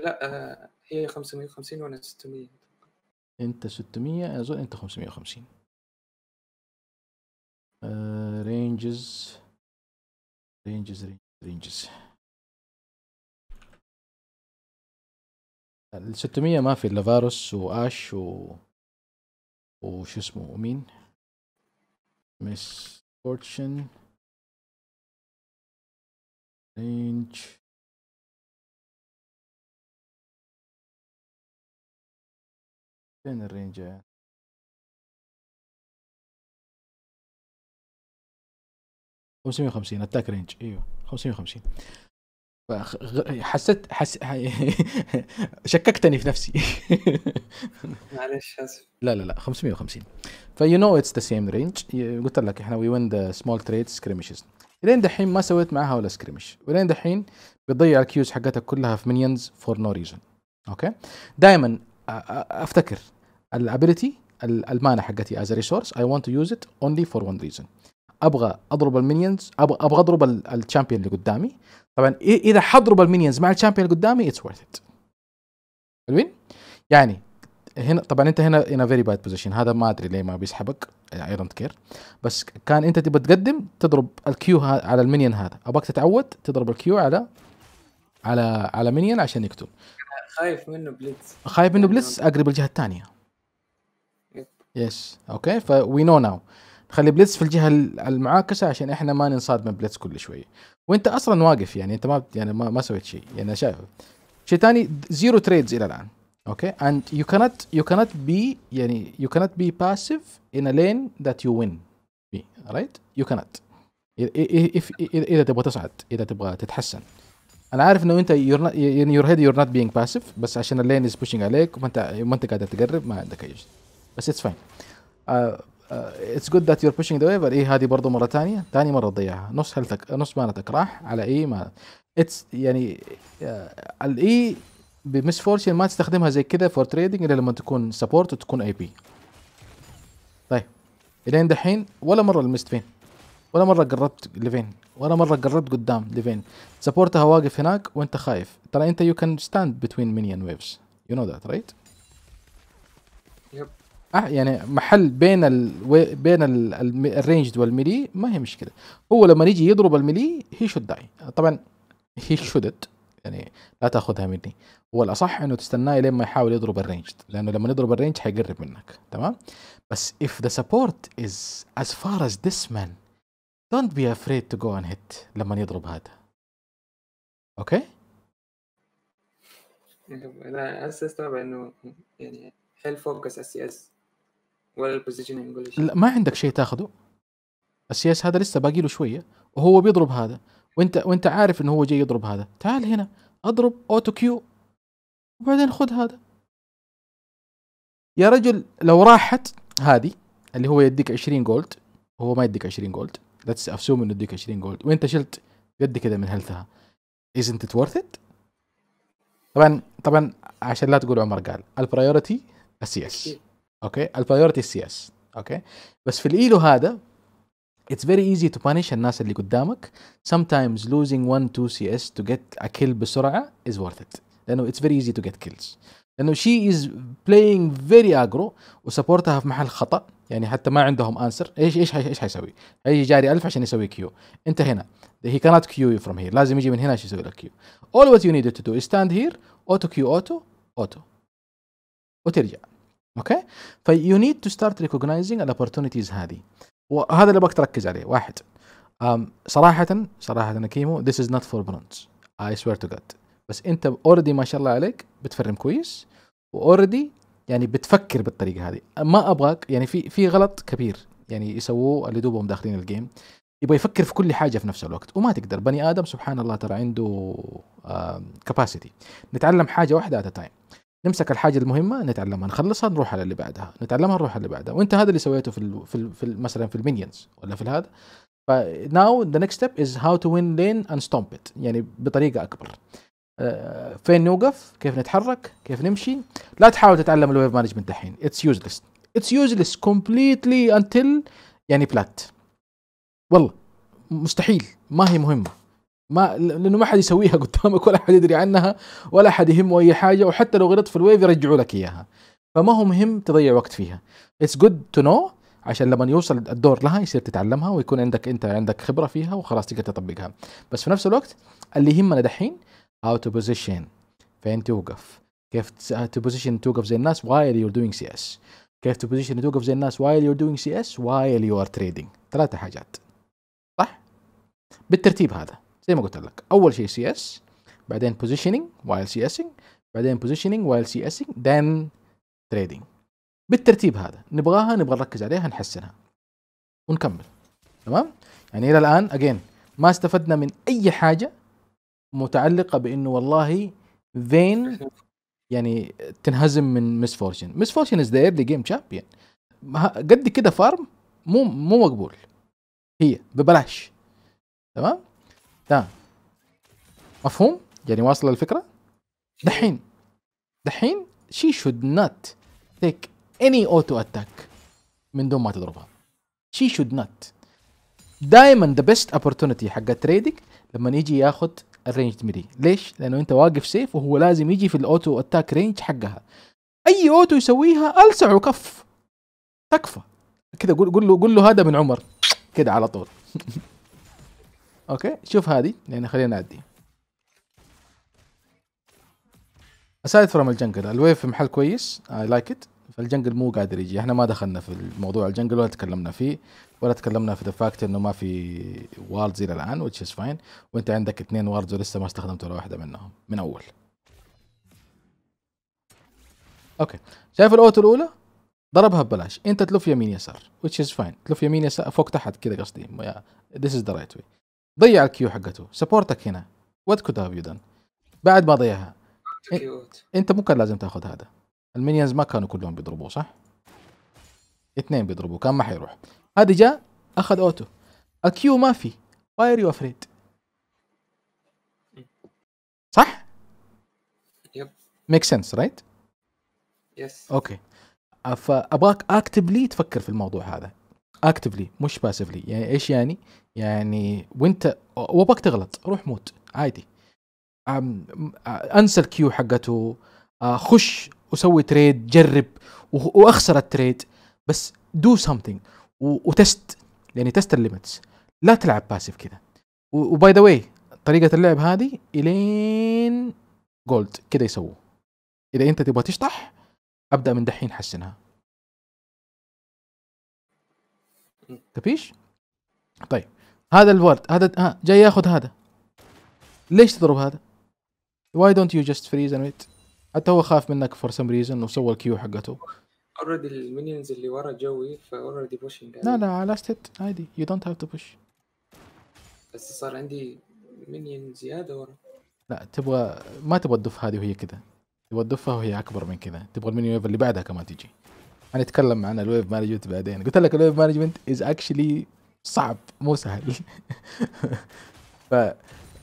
لا هي 550 وانا 600. انت 600 اظن، انت 550. رينجز ال 600 ما في الا فاروس واش وش اسمه ومين؟ مس فورتشن. رينج فين الرينج؟ خمسمية وخمسين اتاك رينج. ايوه 550. حسيت شككتني في نفسي معلش اسف. لا 550 فيو نو اتس ذا سيم رينج. قلت لك احنا وي وين ذا سمول تريد سكريمشز. لين دحين ما سويت معاها ولا سكريمش، ولين دحين بتضيع الكيوز حقتك كلها في مينيونز فور نو ريزون. اوكي دائما افتكر الابيلتي المانا حقتي از ريسورس. اي ونت تو يوز ات اونلي فور ون ريزون، ابغى اضرب المينيونز، ابغى اضرب الشامبيون اللي قدامي. طبعا اذا حضرب المينيونز مع الشامبيون اللي قدامي اتس ورث ات. حلوين؟ يعني هنا طبعا انت هنا فيري باد بوزيشن، هذا ما ادري ليه ما بيسحبك اي دونت كير، بس كان انت تبى تقدم تضرب الكيو على المينيون هذا، اباك تتعود تضرب الكيو على مينيون عشان يقتل. خايف منه بليتس، خايف منه بليتس اقرب الجهه الثانيه. يس اوكي، فوي نو ناو نخلي بليتس في الجهه المعاكسه عشان احنا ما ننصاد من بليتس كل شويه، وانت اصلا واقف يعني انت ما سويت شيء يعني شايفه. شيء ثاني زيرو تريدز الى الان. Okay, and you cannot be passive in a lane that you win. Right? You cannot. إذا تبغى تصعد، إذا تبغى تتحسن. أنا عارف إنه أنت you're not being passive، بس عشان اللين is pushing عليك وما أنت قادر تقرب ما عندك أي شيء. بس it's fine. It's good that you're pushing the way، but هذه برضه مرة ثانية، ثاني مرة تضيعها، نص هلتك، نص مانتك راح على إي ما. It's يعني الإي بمس فورشن ما تستخدمها زي كذا فور تريدنج الا لما تكون سبورت وتكون اي بي. طيب الين دحين ولا مره لمست فين، ولا مره قربت لفين، ولا مره قربت قدام لفين. سبورتها واقف هناك وانت خايف، ترى انت يو كان ستاند بتوين مينيون ويفز، يو نو ذات رايت؟ يب يعني محل بين الرينجد والميلي ما هي مشكله، هو لما يجي يضرب الميلي هي شود داي، طبعا هي شودت يعني لا تاخذها مني، والاصح انه تستناه لين ما يحاول يضرب الرينج، لانه لما يضرب الرينج حيقرب منك، تمام؟ بس if the support is as far as this man don't be afraid to go and hit لما يضرب هذا. اوكي؟ انا هسه استوعب انه يعني حيل فوكس على السي اس ولا البوزيشننج، لا ما عندك شيء تاخذه. السي اس هذا لسه باقي له شويه وهو بيضرب هذا، وانت عارف انه هو جاي يضرب هذا، تعال هنا اضرب اوتو كيو وبعدين خذ هذا يا رجل. لو راحت هذه اللي هو يديك 20 جولد، هو ما يديك 20 جولد، ليتس افسوم انه يديك 20 جولد وانت شلت يد كذا من هلتها، isn't it worth it؟ طبعا عشان لا تقول عمر قال البرايورتي السي اس، اوكي البرايورتي السي اس اوكي، بس في الايلو هذا It's very easy to punish الناس اللي قدامك. Sometimes losing 1-2 CS to get a kill بسرعة is worth it. لأنه it's very easy to get kills. لأنه she is playing very aggro وسبورتها في محل خطأ، يعني حتى ما عندهم answer. إيش حيسوي؟ هيجي جاري 1000 عشان يسوي كيو. أنت هنا he cannot queue you from here. لازم يجي من هنا عشان يسوي لك كيو. All what you needed to do is stand here, auto queue auto وترجع. Okay? ف you need to start recognizing the opportunities هذه. وهذا اللي ابغاك تركز عليه. واحد، صراحة انا كيمو this is not for bronze I swear to God، بس انت اوريدي ما شاء الله عليك بتفرم كويس واوريدي يعني بتفكر بالطريقة هذه. ما ابغاك يعني في غلط كبير يعني يسووه اللي دوبهم داخلين الجيم، يبغى يفكر في كل حاجة في نفس الوقت وما تقدر. بني ادم سبحان الله ترى عنده capacity، نتعلم حاجة واحدة at a time، نمسك الحاجة المهمة نتعلمها نخلصها نروح على اللي بعدها، نتعلمها نروح على اللي بعدها، وانت هذا اللي سويته في مثلا في المينيونز ولا في الهذا. ف now the next step is how to win lane and stomp it، يعني بطريقة أكبر. فين نوقف؟ كيف نتحرك؟ كيف نمشي؟ لا تحاول تتعلم الويف مانجمنت دحين، it's useless completely until يعني بلات. والله مستحيل، ما هي مهمة، ما لانه ما حد يسويها قدامك ولا حد يدري عنها ولا حد يهمه اي حاجه، وحتى لو غلطت في الويف يرجعوا لك اياها، فما هو مهم تضيع وقت فيها. اتس جود تو نو عشان لما يوصل الدور لها يصير تتعلمها ويكون انت عندك خبره فيها وخلاص تقدر تطبقها. بس في نفس الوقت اللي يهمنا دحين هاو تو بوزيشن، فين توقف، كيف توقف زي الناس while you're doing CS، كيف توقف زي الناس while you're doing CS while you are trading. ثلاثه حاجات صح بالترتيب هذا زي ما قلت لك، اول شيء سي اس، بعدين بوزيشننج وايل سي اسنج، بعدين بوزيشننج وايل سي اسنج، ذن تريدنج. بالترتيب هذا نبغاها، نبغى نركز عليها نحسنها ونكمل، تمام؟ يعني الى الان اجين ما استفدنا من اي حاجه متعلقه بانه والله فين يعني تنهزم من مس فورشن. مس فورشن از ذا ايرلي جيم تشامبيون، قد كده فارم مو مقبول، هي ببلاش، تمام؟ تمام مفهوم؟ يعني واصلة الفكرة؟ دحين she should not take any auto attack من دون ما تضربها. she should not. دائما the best opportunity حق تريدك لما يجي ياخذ الرينج ميلي، ليش؟ لأنه أنت واقف سيف وهو لازم يجي في الأوتو أتاك رينج حقها. اي اوتو يسويها السع وكف تكفى كذا. قول له هذا من عمر كذا على طول. اوكي شوف هذه يعني خلينا نعدي. اسايد فروم الجنجل الويف في محل كويس. اي لايك ات. فالجنجل مو قادر يجي، احنا ما دخلنا في الموضوع الجنجل ولا تكلمنا فيه ولا تكلمنا في ذا فاكت انه ما في واردز الى الان وتش از فاين، وانت عندك اثنين واردز ولسه ما استخدمت ولا واحده منهم من اول. اوكي شايف الاوتو الاولى ضربها ببلاش، انت تلف يمين يسار وتش از فاين، تلف يمين يسار فوق تحت كذا قصدي، ذيس از ذا رايت واي. ضيع الكيو حقته، سبورتك هنا وات كود هاف يو دان بعد ما ضيعها. انت مو كان لازم تاخذ هذا. المينيونز ما كانوا كلهم بيضربوه صح؟ اثنين بيضربوه كان ما حيروح. هذا جاء اخذ اوتو. الكيو ما في. واير يو افريد. صح؟ يب. ميك سنس رايت؟ يس. اوكي. فابغاك اكتفلي تفكر في الموضوع هذا. اكتفلي مش باسفلي، يعني ايش يعني؟ يعني وانت وابغاك تغلط، روح موت عادي. انسى الكيو حقته، خش وسوي تريد، جرب واخسر التريد، بس دو سمثينج وتست، يعني تست الليمتس، لا تلعب باسيف كذا. وباي ذا واي طريقه اللعب هذه الين جولد كذا يسووه. اذا انت تبغى تشطح ابدا من دحين حسنها. تبيش؟ طيب هذا الورد هذا جاي ياخذ هذا، ليش تضرب هذا؟ واي دونت يو جاست فريز اند ويت؟ حتى هو خاف منك فور سم ريزن وسوى الكيو حقته. اوريدي المينيونز اللي ورا جوي فاوريدي بوشنج. لا على ستيت عادي، يو دونت هاف تو بوش. بس صار عندي مينيون زياده ورا. لا تبغى ما تبغى تدف هذه وهي كذا، تبغى تدفها وهي اكبر من كذا، تبغى المينيون ويف اللي بعدها كمان تجي. هنتكلم عن الويف مانجمنت بعدين، قلت لك الويف مانجمنت از اكشلي صعب مو سهل.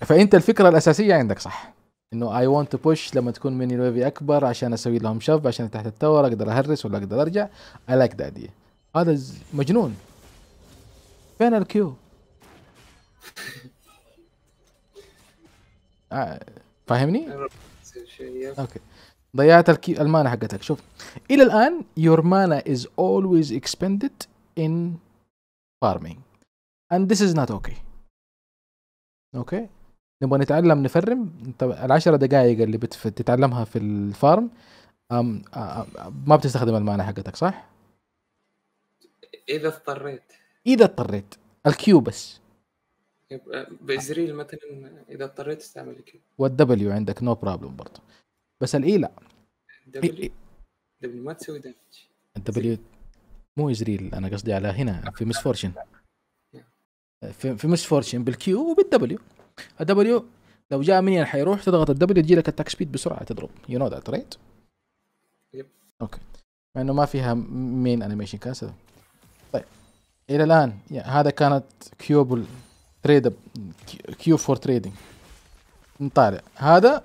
فانت الفكره الاساسيه عندك صح، انه اي ونت تو بوش لما تكون ميني ويفي اكبر عشان اسوي لهم شف، عشان تحت التور اقدر اهرس ولا اقدر ارجع. اي لايك ذا ايديا. هذا مجنون. فين الكيو؟ فاهمني؟ اوكي ضيعت الكيو المانا حقتك. شوف الى الان your mana is always expended in farming and this is not okay. اوكي نبغى نتعلم نفرم. العشر دقائق اللي بتتعلمها في الفارم ما بتستخدم المانا حقتك صح؟ اذا اضطريت الكيو بس بازريل مثلا اذا اضطريت تستعمل الكيو والدبليو عندك نو بروبلم برضه، بس الاي لا. دبليو ما تسوي دامج. الدبليو مو ازريل، انا قصدي على هنا في مس فورشن. في مس فورشن بالكيو وبالدبليو. الدبليو لو جاء منين حيروح، تضغط الدبليو تجي لك التاك سبيد بسرعه تضرب. يو نو ذات رايت؟ يب. اوكي مع انه ما فيها مين انيميشن كاسل. طيب الى الان هذا كانت كيوبل تريد، كيو فور تريدنج. نطالع هذا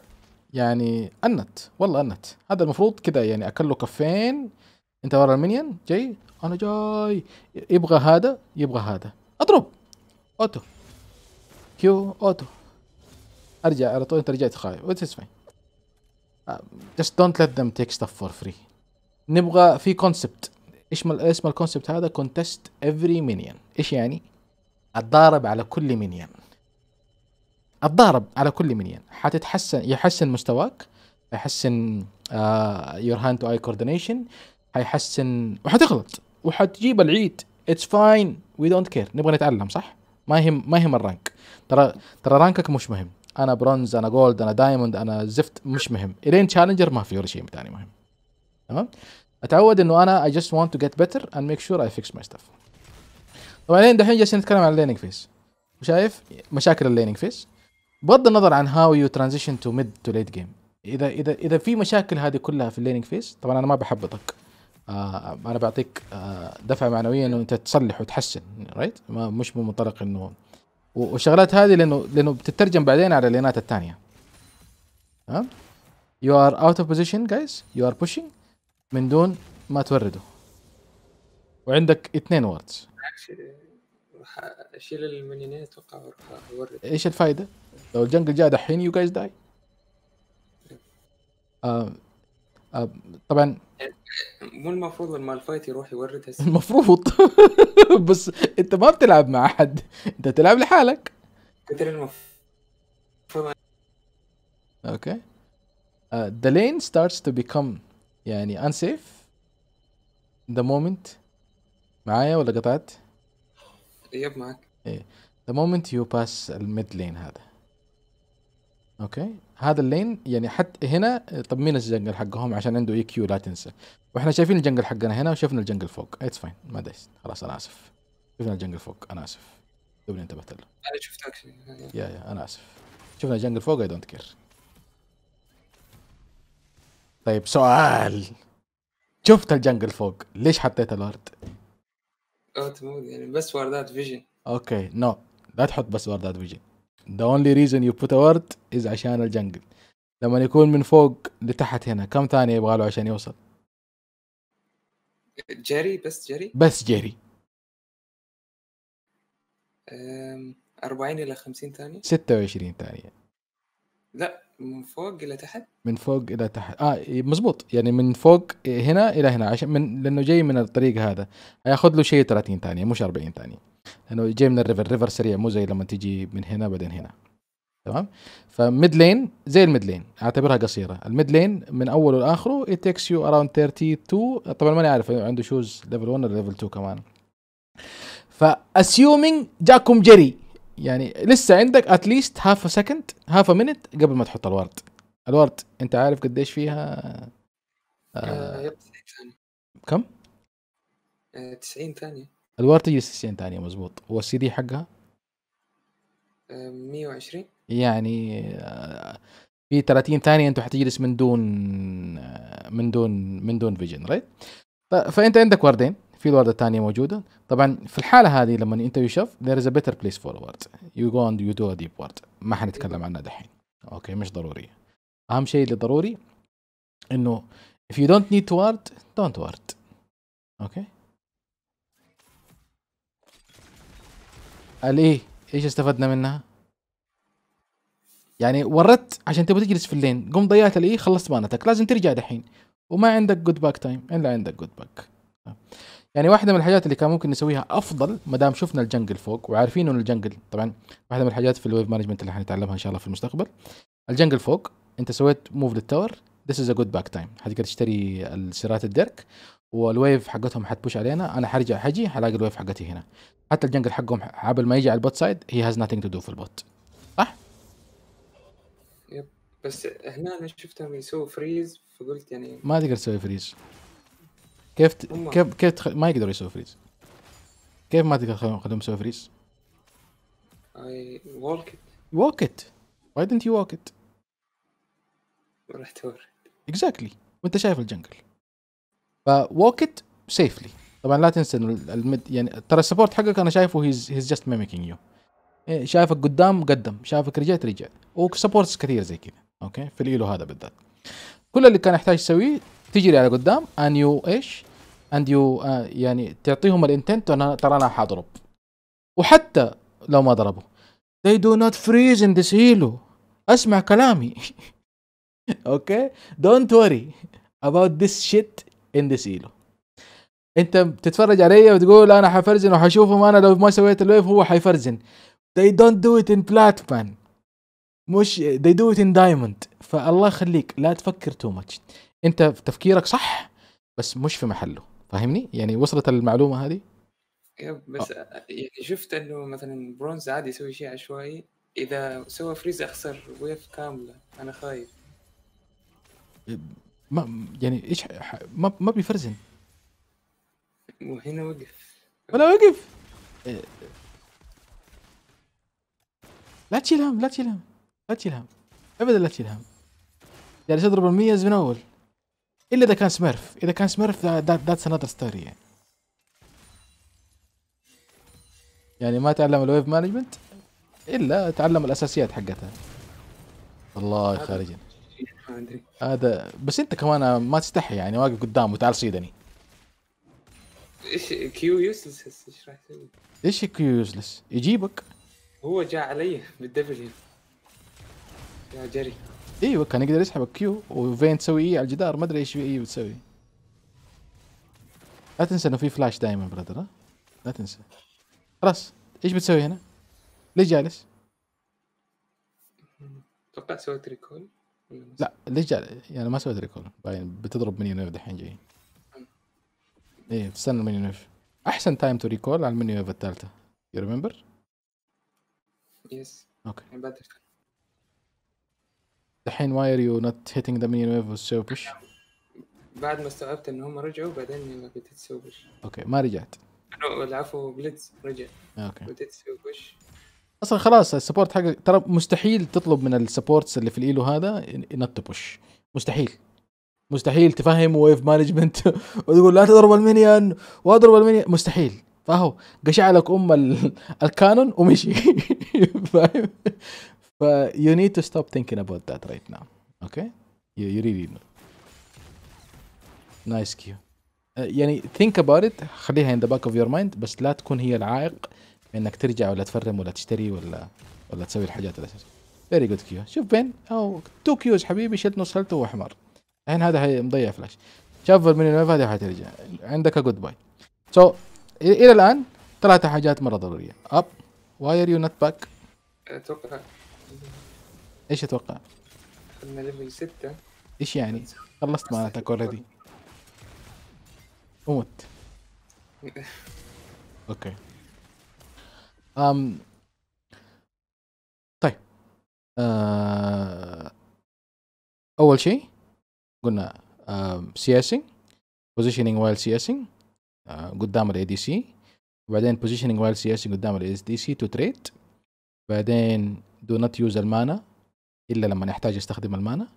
يعني انت والله انت هذا المفروض كذا يعني اكل له كفين. انت ورا المينيون جاي، انا جاي، يبغى هذا يبغى هذا، اضرب اوتو كيو اوتو ارجع على طول. انت رجعت خايف وات از فاين. جست دونت ليت ذم تيك ستاف فور فري. نبغى في كونسبت اسم الكونسبت هذا كونتست افري مينيون. ايش يعني؟ اتضارب على كل مينيون، اتضارب على كل مينيون، حتتحسن، يحسن مستواك، يحسن يور هاند تو اي كوردينيشن، حيحسن وحتغلط وحتجيب العيد. اتس فاين وي دونت كير. نبغى نتعلم صح؟ ما يهم الرانك، ترى رانكك مش مهم. انا برونز، انا جولد، انا دايموند، انا زفت، مش مهم. الين تشالنجر ما في ولا شيء ثاني مهم. تمام؟ اتعود انه انا I just want to get better and make sure I fix my stuff. طبعا الين دحين جالسين نتكلم عن الليننج فيس، وشايف مشاكل الليننج فيس بغض النظر عن how you transition to mid to late game. اذا في مشاكل هذه كلها في الليننج فيس، طبعا انا ما بحبطك، انا بعطيك دفعه معنويه انه انت تصلح وتحسن رايت، مش من منطلق انه والشغلات هذه، لانه بتترجم بعدين على اللينات الثانيه. تمام؟ يو ار اوت اوف بوزيشن جايز، يو ار بوشينج من دون ما تورده، وعندك اثنين وردز. اشيل المنيونين اتوقع اورد. ايش الفائده؟ لو الجنجل جاء دحين يو جايز داي. طبعا مو المفروض المالفايت يروح يورد هسه المفروض بس انت ما بتلعب مع احد، انت تلعب لحالك كثر المفروض. اوكي the lane starts to become يعني unsafe the moment. معايا ولا قطعت؟ يب معك. ايه the moment you pass الميد لين هذا. اوكي هذا اللين يعني حتى هنا. طب مين الجنجل حقهم عشان عنده اي كيو لا تنسى، واحنا شايفين الجنجل حقنا هنا وشفنا الجنجل فوق. اتس فاين ما دايس خلاص انا اسف، شفنا الجنجل فوق انا اسف، دوبني انتبهت له. انا شفتك يا انا اسف، شفنا الجنجل فوق. اي دونت كير. طيب سؤال، شفت الجنجل فوق ليش حطيت الورد؟ يعني بس وردات فيجن. اوكي نو لا تحط بس وردات فيجن. The only reason you put a word is عشان الجنجل. لما يكون من فوق لتحت هنا كم ثانية يبغى له عشان يوصل؟ جري بس جري؟ بس جري 40 إلى 50 ثانية؟ 26 ثانية. لا من فوق إلى تحت؟ من فوق إلى تحت مزبوط، يعني من فوق هنا إلى هنا عشان من لأنه جاي من الطريق هذا هياخذ له شيء 30 ثانية مش 40 ثانية، لأنه جاي من الريفر. الريفر سريع مو زي لما تيجي من هنا بعدين هنا. تمام؟ فميد لين زي الميد لين اعتبرها قصيرة، الميد لين من أوله لآخره it takes you around 32. طبعا ماني عارف عنده شوز ليفل 1 ولا ليفل 2 كمان. فأسيومينج جاكم جري يعني لسه عندك اتليست هاف سكند هاف مينت قبل ما تحط الورد. الورد انت عارف قديش فيها؟ كم؟ 90 ثانية. الورد تجي 90 ثانية مزبوط. والسي دي حقها 120 يعني في 30 ثانية انت حتجلس من دون فيجن رايت؟ فانت عندك وردين، في الوردة الثانية موجودة. طبعا في الحالة هذه لما انت يشوف there is a better place for a word you go and you do a deep word. ما حنتكلم عنها دحين اوكي مش ضرورية. اهم شيء اللي ضروري انه if you don't need to word don't word. اوكي قال ايه ايش استفدنا منها؟ يعني وردت عشان تبغى تجلس في اللين، قم ضيعت الايه خلصت مانتك لازم ترجع دحين وما عندك جود باك تايم الا عندك جود باك. يعني واحدة من الحاجات اللي كان ممكن نسويها أفضل ما دام شفنا الجنجل فوق وعارفين إنه الجنجل طبعًا واحدة من الحاجات في الويف مانجمنت اللي حنتعلمها إن شاء الله في المستقبل. الجنجل فوق أنت سويت موف للتاور this is a good back time، حتقدر تشتري السيرات الديرك والويف حقتهم حتبوش علينا. أنا حرجع حجي حلاقي الويف حقتي هنا، حتى الجنجل حقهم قبل ما يجي على البوت سايد هي هاز nothing to do في البوت صح؟ يب بس هنا أنا شفتهم يسووا فريز فقلت يعني ما تقدر تسوي فريز. كيف ما يقدروا يسووا فريز؟ كيف ما تقدر تخليهم يسووا فريز؟ اي walk it. walk it. why didn't you walk it؟ رحت ورد. exactly وانت شايف الجنجل. ف walk it safely. طبعا لا تنسى انه يعني ترى السبورت حقك انا شايفه he's just mimicking you. شايفك قدام قدم، شايفك رجعت رجع، وسبورتس كثير زي كذا، اوكي؟ في الايلو هذا بالذات. كل اللي كان يحتاج يسويه تجري على قدام ان يو ايش؟ اند يو يعني تعطيهم الانتنت انا ترى انا حاضرب. وحتى لو ما ضربوا they do not freeze in this helo. اسمع كلامي اوكي؟ don't worry about this shit in this helo. انت بتتفرج علي وتقول انا حفرزن وحشوفهم، انا لو ما سويت الويف هو حيفرزن. they don't do it in plat man مش they do it in diamond. فالله يخليك لا تفكر تو ماتش، انت تفكيرك صح بس مش في محله، فاهمني؟ يعني وصلت المعلومه هذه؟ يب بس يعني شفت انه مثلا برونز عادي يسوي شيء عشوائي، اذا سوى فريز اخسر ويف كامله، انا خايف. ما يعني ايش ما بيفرزن. وهنا وقف. ولا وقف. لا تشيل هم لا تشيل هم لا تشيل هم ابدا لا تشيل هم. جالس اضرب الميز من اول. الا اذا كان سميرف، اذا كان سميرف ذاتس انذر ستوري يعني. يعني ما تعلم الويف مانجمنت الا تعلم الاساسيات حقتها. الله يخرجنا. هذا بس انت كمان ما تستحي يعني واقف قدامه تعال صيدني. ايش كيو يوسلس هسه ايش راح يسوي؟ ايش كيو يوسلس؟ يجيبك. هو جاء علي بالدبليو. يا جري. ايوه كان يقدر يسحب الكيو وفين تسوي ايه على الجدار ما ادري ايش ايه بتسوي. لا تنسى انه في فلاش دايما برادر ها لا تنسى. خلاص ايش بتسوي هنا؟ ليه جالس؟ اتوقع سويت ريكول. لا ليش جالس؟ يعني ما سويت ريكول باين بتضرب منيو ويف دحين جاي. ايه تستنى المنيو ويف. احسن تايم تو ريكول على المنيو ويف الثالثة. يو ريمبر؟ يس اوكي. دحين واير يو نوت هيتنج ذا مينيون ويف وتسوي بوش؟ بعد ما استوعبت ان هم رجعوا بعدين بديت تسوي بوش. اوكي ما رجعت. العفو بليتز رجع. اوكي. بديت تسوي بوش. اصلا خلاص السبورت حقك ترى مستحيل تطلب من السبورتس اللي في الايلو هذا نوت تو بوش. مستحيل. مستحيل تفهم ويف مانجمنت وتقول لا تضرب المينيون واضرب المينيون مستحيل. فهو قشع لك الكانون ومشي. فاهم؟ You need to stop thinking about that right now, okay? You really know. Nice cue. يعني think about it. خليها in the back of your mind. بس لا تكون هي العائق إنك ترجع ولا تفرم ولا تشتري ولا تسوي الحاجات الأساسية. Very good cue. شوف بين أو تو كيوز حبيبي شلت نص هلته وحمر. الحين هذا مضيع فلاش. شاف من الويف هذه حترجع. عندك جود باي. So إلى الآن ثلاثة حاجات مرة ضرورية. Up. Why are you not back? أتوقع. ايش اتوقع؟ اخذنا ليفل 6. ايش يعني؟ خلصت معناتك اوريدي. موت. اوكي. طيب. اول شيء قلنا سياسينج بوزيشنينج وايل سياسينج قدام الاي دي سي وبعدين بوزيشنينج وايل سياسينج قدام الاي دي سي تو تريد بعدين دو نوت يوز المانا الا لما نحتاج استخدم المانا.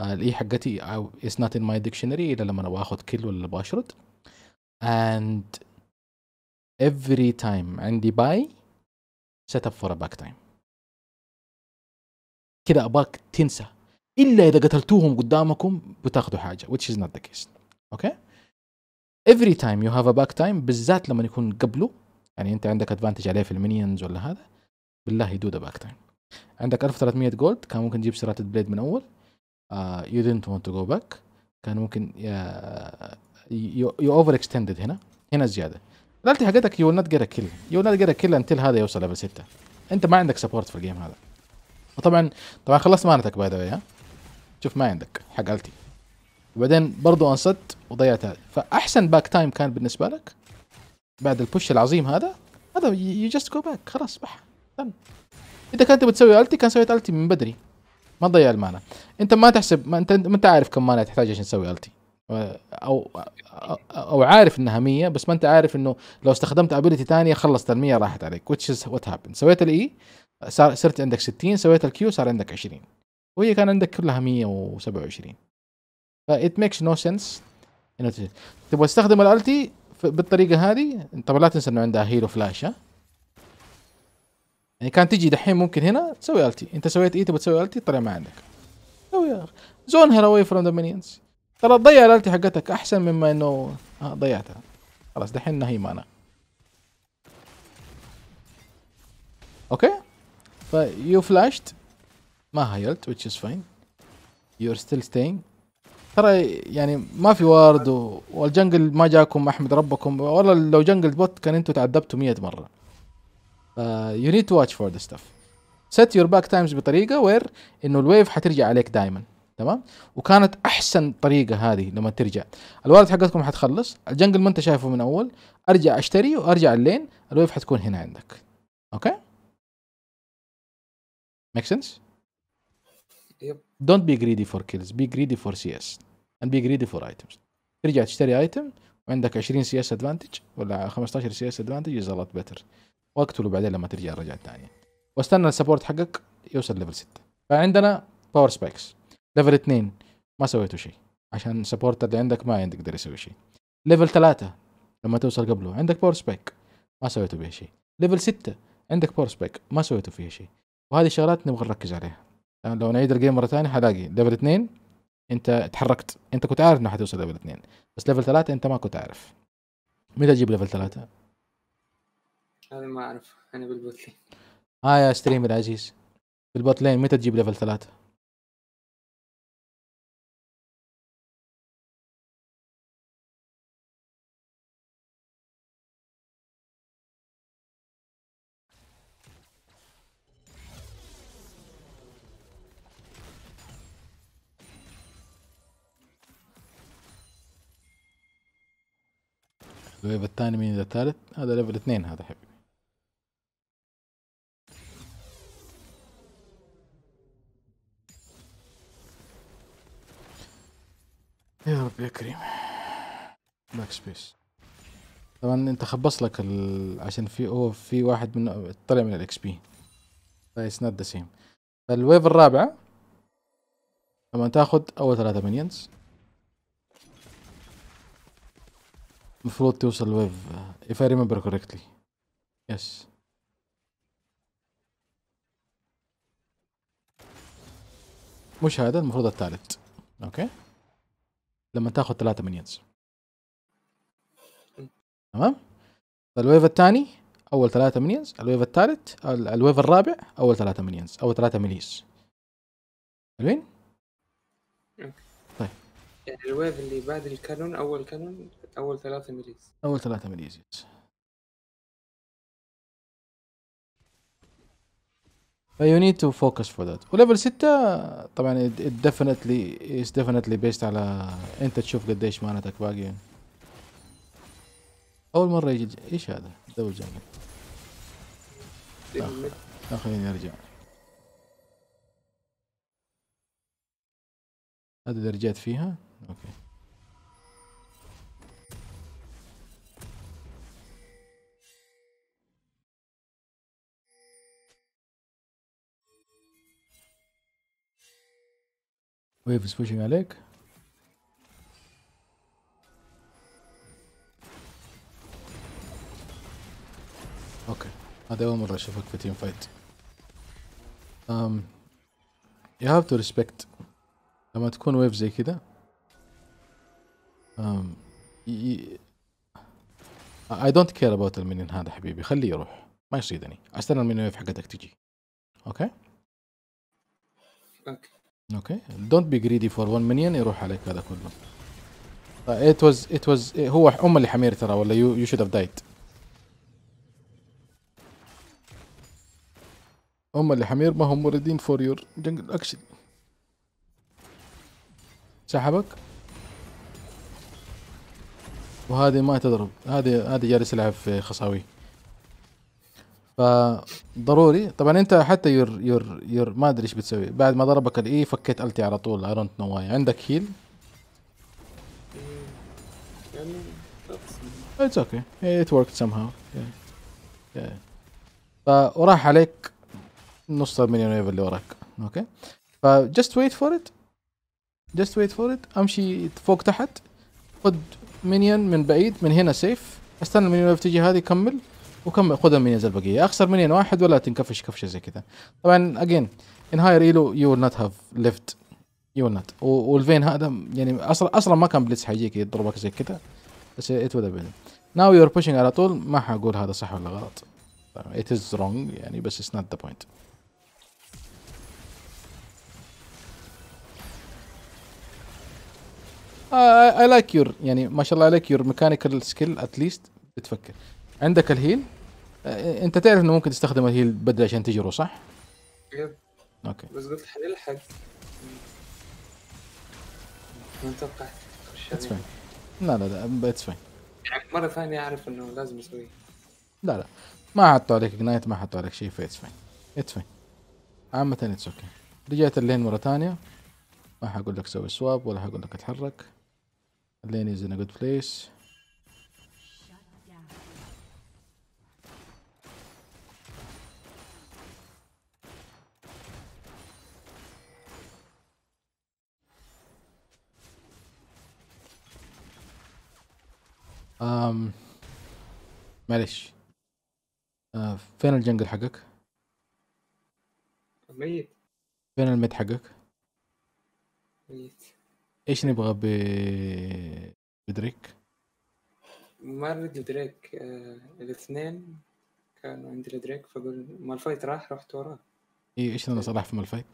الاي حقتي او اتس نوت ان ماي ديكشنري الا لما ابغى اخذ كل ولا ابغى اشرد. اند every time عندي باي set up for a back time. كذا اباك تنسى الا اذا قتلتوهم قدامكم بتاخذوا حاجه which is not the case. اوكي every time you have a back time بالذات لما يكون قبله يعني انت عندك ادفانتج عليه في المينيونز ولا هذا بالله دو ذا باك تايم. عندك 1300 جولد كان ممكن تجيب سرعة البليد من أول. يو didn't want to go back كان ممكن يو اوفر اكستندد هنا زيادة. الالتي حقتك يو نوت جيت ا كيل يو نوت جيت ا كيل انتل هذا يوصل ليفل 6. أنت ما عندك سبورت في الجيم هذا. وطبعا خلصت مانتك باي ذا واي ها. شوف ما عندك حق التي. وبعدين برضه انصدت وضيعت هذا. فأحسن باك تايم كان بالنسبة لك بعد البوش العظيم هذا يو جاست جو باك خلاص بح. إذا كنت بتسوي ألتي كان سويت ألتي من بدري ما تضيع المانا. أنت ما تحسب ما أنت عارف كم مانا تحتاج عشان تسوي ألتي أو عارف إنها 100 بس ما أنت عارف إنه لو استخدمت أبيلتي ثانية خلصت ال100 راحت عليك which is what happened. سويت الإي صرت عندك 60 سويت الكيو صار عندك 20 وهي كان عندك كلها 127. فإت ميكس نو سنس إنه تبغى تستخدم الألتي بالطريقة هذه. طبعا لا تنسى إنه عندها هيلو فلاش ها يعني كان تجي دحين ممكن هنا تسوي التي. انت سويت ايه تبغى تسوي التي طلع ما عندك سوي زون هير اواي فروم ذا مينيونز. ترى تضيع الالتي حقتك احسن مما انه ضيعتها. خلاص دحين هي معنا اوكي. فيو فلاشت ما هيلت which is fine you're still staying. ترى يعني ما في وارد والجنجل ما جاكم احمد ربكم والله لو جنجل بوت كان انتم تعذبتوا 100 مره. You need to watch for this stuff. Set your back times بطريقة where إنه الويف حترجع عليك دائما تمام. وكانت أحسن طريقة هذه لما ترجع الوارد حقتكم حتخلص الجنجل ما أنت شايفه من أول أرجع أشتري وأرجع اللين الويف حتكون هنا عندك أوكي. Make sense؟ yep. Don't be greedy for kills be greedy for CS and be greedy for items. ترجع تشتري item وعندك 20 CS advantage ولا 15 CS advantage is a lot better. واقتله بعدين لما ترجع الرجعة الثانية واستنى السبورت حقك يوصل ليفل 6. فعندنا باور سبايكس ليفل 2 ما سويتوا شيء عشان السبورت اللي عندك ما عندك يقدر يسوي شيء. ليفل 3 لما توصل قبله عندك باور سبايك ما سويتوا به شيء. ليفل 6 عندك باور سبايك ما سويتوا فيها شيء. وهذه الشغلات نبغى نركز عليها. لو نعيد الجيم مرة ثانية حلاقي ليفل 2 انت تحركت انت كنت عارف انه حتوصل ليفل 2 بس ليفل 3 انت ما كنت عارف. متى اجيب ليفل 3؟ هذا ما اعرف انا بالبوت لين. يا ستريم العزيز بالبوت لين متى تجيب ليفل 3؟ الليفل الثاني. مين ده الثالث؟ هذا ليفل 2 هذا حبيبي. يا رب يا كريم. باك سبيس. طبعا انت خبص لك عشان في واحد من طلع من الاكس بي. اتس نوت ذا سيم. الويف الرابعة لما تاخذ اول 3 مينيونز المفروض توصل الويف if I remember correctly. يس. مش هذا، المفروض الثالث. اوكي. لما تاخذ 3 مينيونز. تمام؟ فالويف الثاني اول 3 مينيونز، الويف الثالث الويف الرابع اول 3 مينيونز، اول 3 ميليس. حلوين؟ طيب. يعني الويف اللي بعد الكانون اول كانون اول 3 ميليس. اول 3 ميليس. فيو نيد تو فوكس فور ذات. وليفل 6 طبعا ديفنتلي بيست على انت تشوف قديش مانتك باقي. أول مرة يجي إيش هذا؟ دبل جنجل. خليني أرجع. هذه اللي رجعت فيها؟ أوكي. ويف إز بوشينج عليك. اوكي هذا اول مرة اشوفك في تيم فايت. you have to respect لما تكون ويف زي كذا. I don't care about المينين هذا حبيبي، خليه يروح ما يصيدني، استنى المينين ويف حقتك تجي. اوكي اوكي don't be greedy for one minion يروح عليك هذا كله. it was هو ام اللي حمير ترى، ولا you should have died. هم اللي حمير ما هم موردين فور يور جنجل اكشن. سحبك وهذه ما تضرب، هذه جالس يلعب في خصاوي. فضروري طبعا انت حتى يور ما ادري ايش بتسوي بعد ما ضربك الاي. فكيت التي على طول. اي دونت نو واي. عندك هيل؟ يعني اتس اوكي ات وركت سم هاو. فراح عليك نص المليون ويف اللي وراك. اوكي فجست ويت فور ات، جست ويت فور ات. امشي فوق تحت، خذ مينيون من بعيد من هنا سيف، استنى المليون ويف تجي هذه، كمل وكمل، خذ المينيونز البقيه. اخسر مينيون واحد ولا تنكفش كفشه زي كذا. طبعا اجين ان هاير ايلو يو ويل نوت هاف ليفت، يو ويل نوت. والفين هذا يعني اصلا ما كان بليتس حيجيك يضربك زي كذا، بس ات ودا بين ناو يور بوشينج على طول. ما حقول هذا صح ولا غلط، ات از رونج يعني، بس اتس نوت ذا بوينت. I like your يعني ما شاء الله عليك your mechanical skill at least. بتفكر عندك الهيل، انت تعرف انه ممكن تستخدم الهيل بدري عشان تجره صح؟ يب اوكي بس قلت حنلحق، ما توقعت تخش. لا اتس فاين. مرة ثانية اعرف انه لازم اسويه. لا ما حطوا عليك اجنايت، ما حطوا عليك شيء، فاتس فاين اتس فاين عامة اتس اوكي. رجعت اللين مرة ثانية، ما حقول لك سوي سواب ولا حقول لك اتحرك. اللين از ان جود بليس. معلش فين الجنجل حقك؟ ميت. فين الميت حقك؟ ايش نبغى بدريك؟ ما نريد دريك. الاثنين كانوا عندي دريك، فقول مالفايت راح، رحت وراه. ايش انا صلاح في مالفايت؟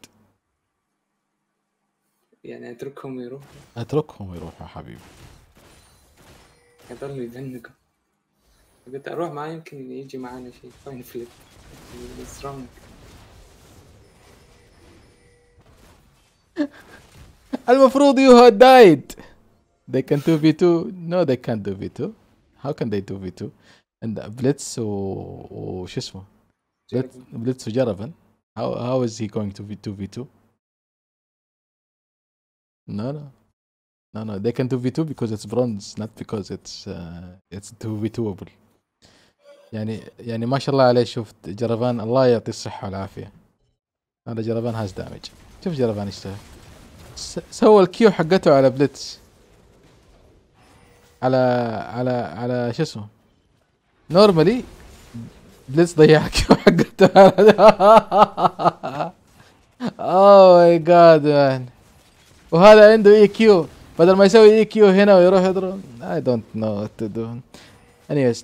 يعني اتركهم يروحوا. اتركهم يروحوا يا حبيبي، يضلوا يذنقوا. قلت اروح معاه يمكن يجي معانا شيء. فاين فليب سترونج. المفروض you had died. They can 2v2. No, they can't do v2. How can they do V2 and Blitz وش اسمه Blitz وجرفن how is he going to V2 no they can do V2 because it's bronze not because it's 2v2able يعني ما شاء الله عليه. شفت جرفان الله يعطيه الصحة والعافية. هذا جرفان هاز دامج. شوف جرفان اشتغل سوى الكيو حقته على بليتس على على على شو اسمه نورمالي بليتس ضيع الكيو حقته. اوه ماي جاد مان. وهذا عنده اي كيو بدل ما يسوي اي كيو هنا ويروح يضرب. I don't know what to do. Anyways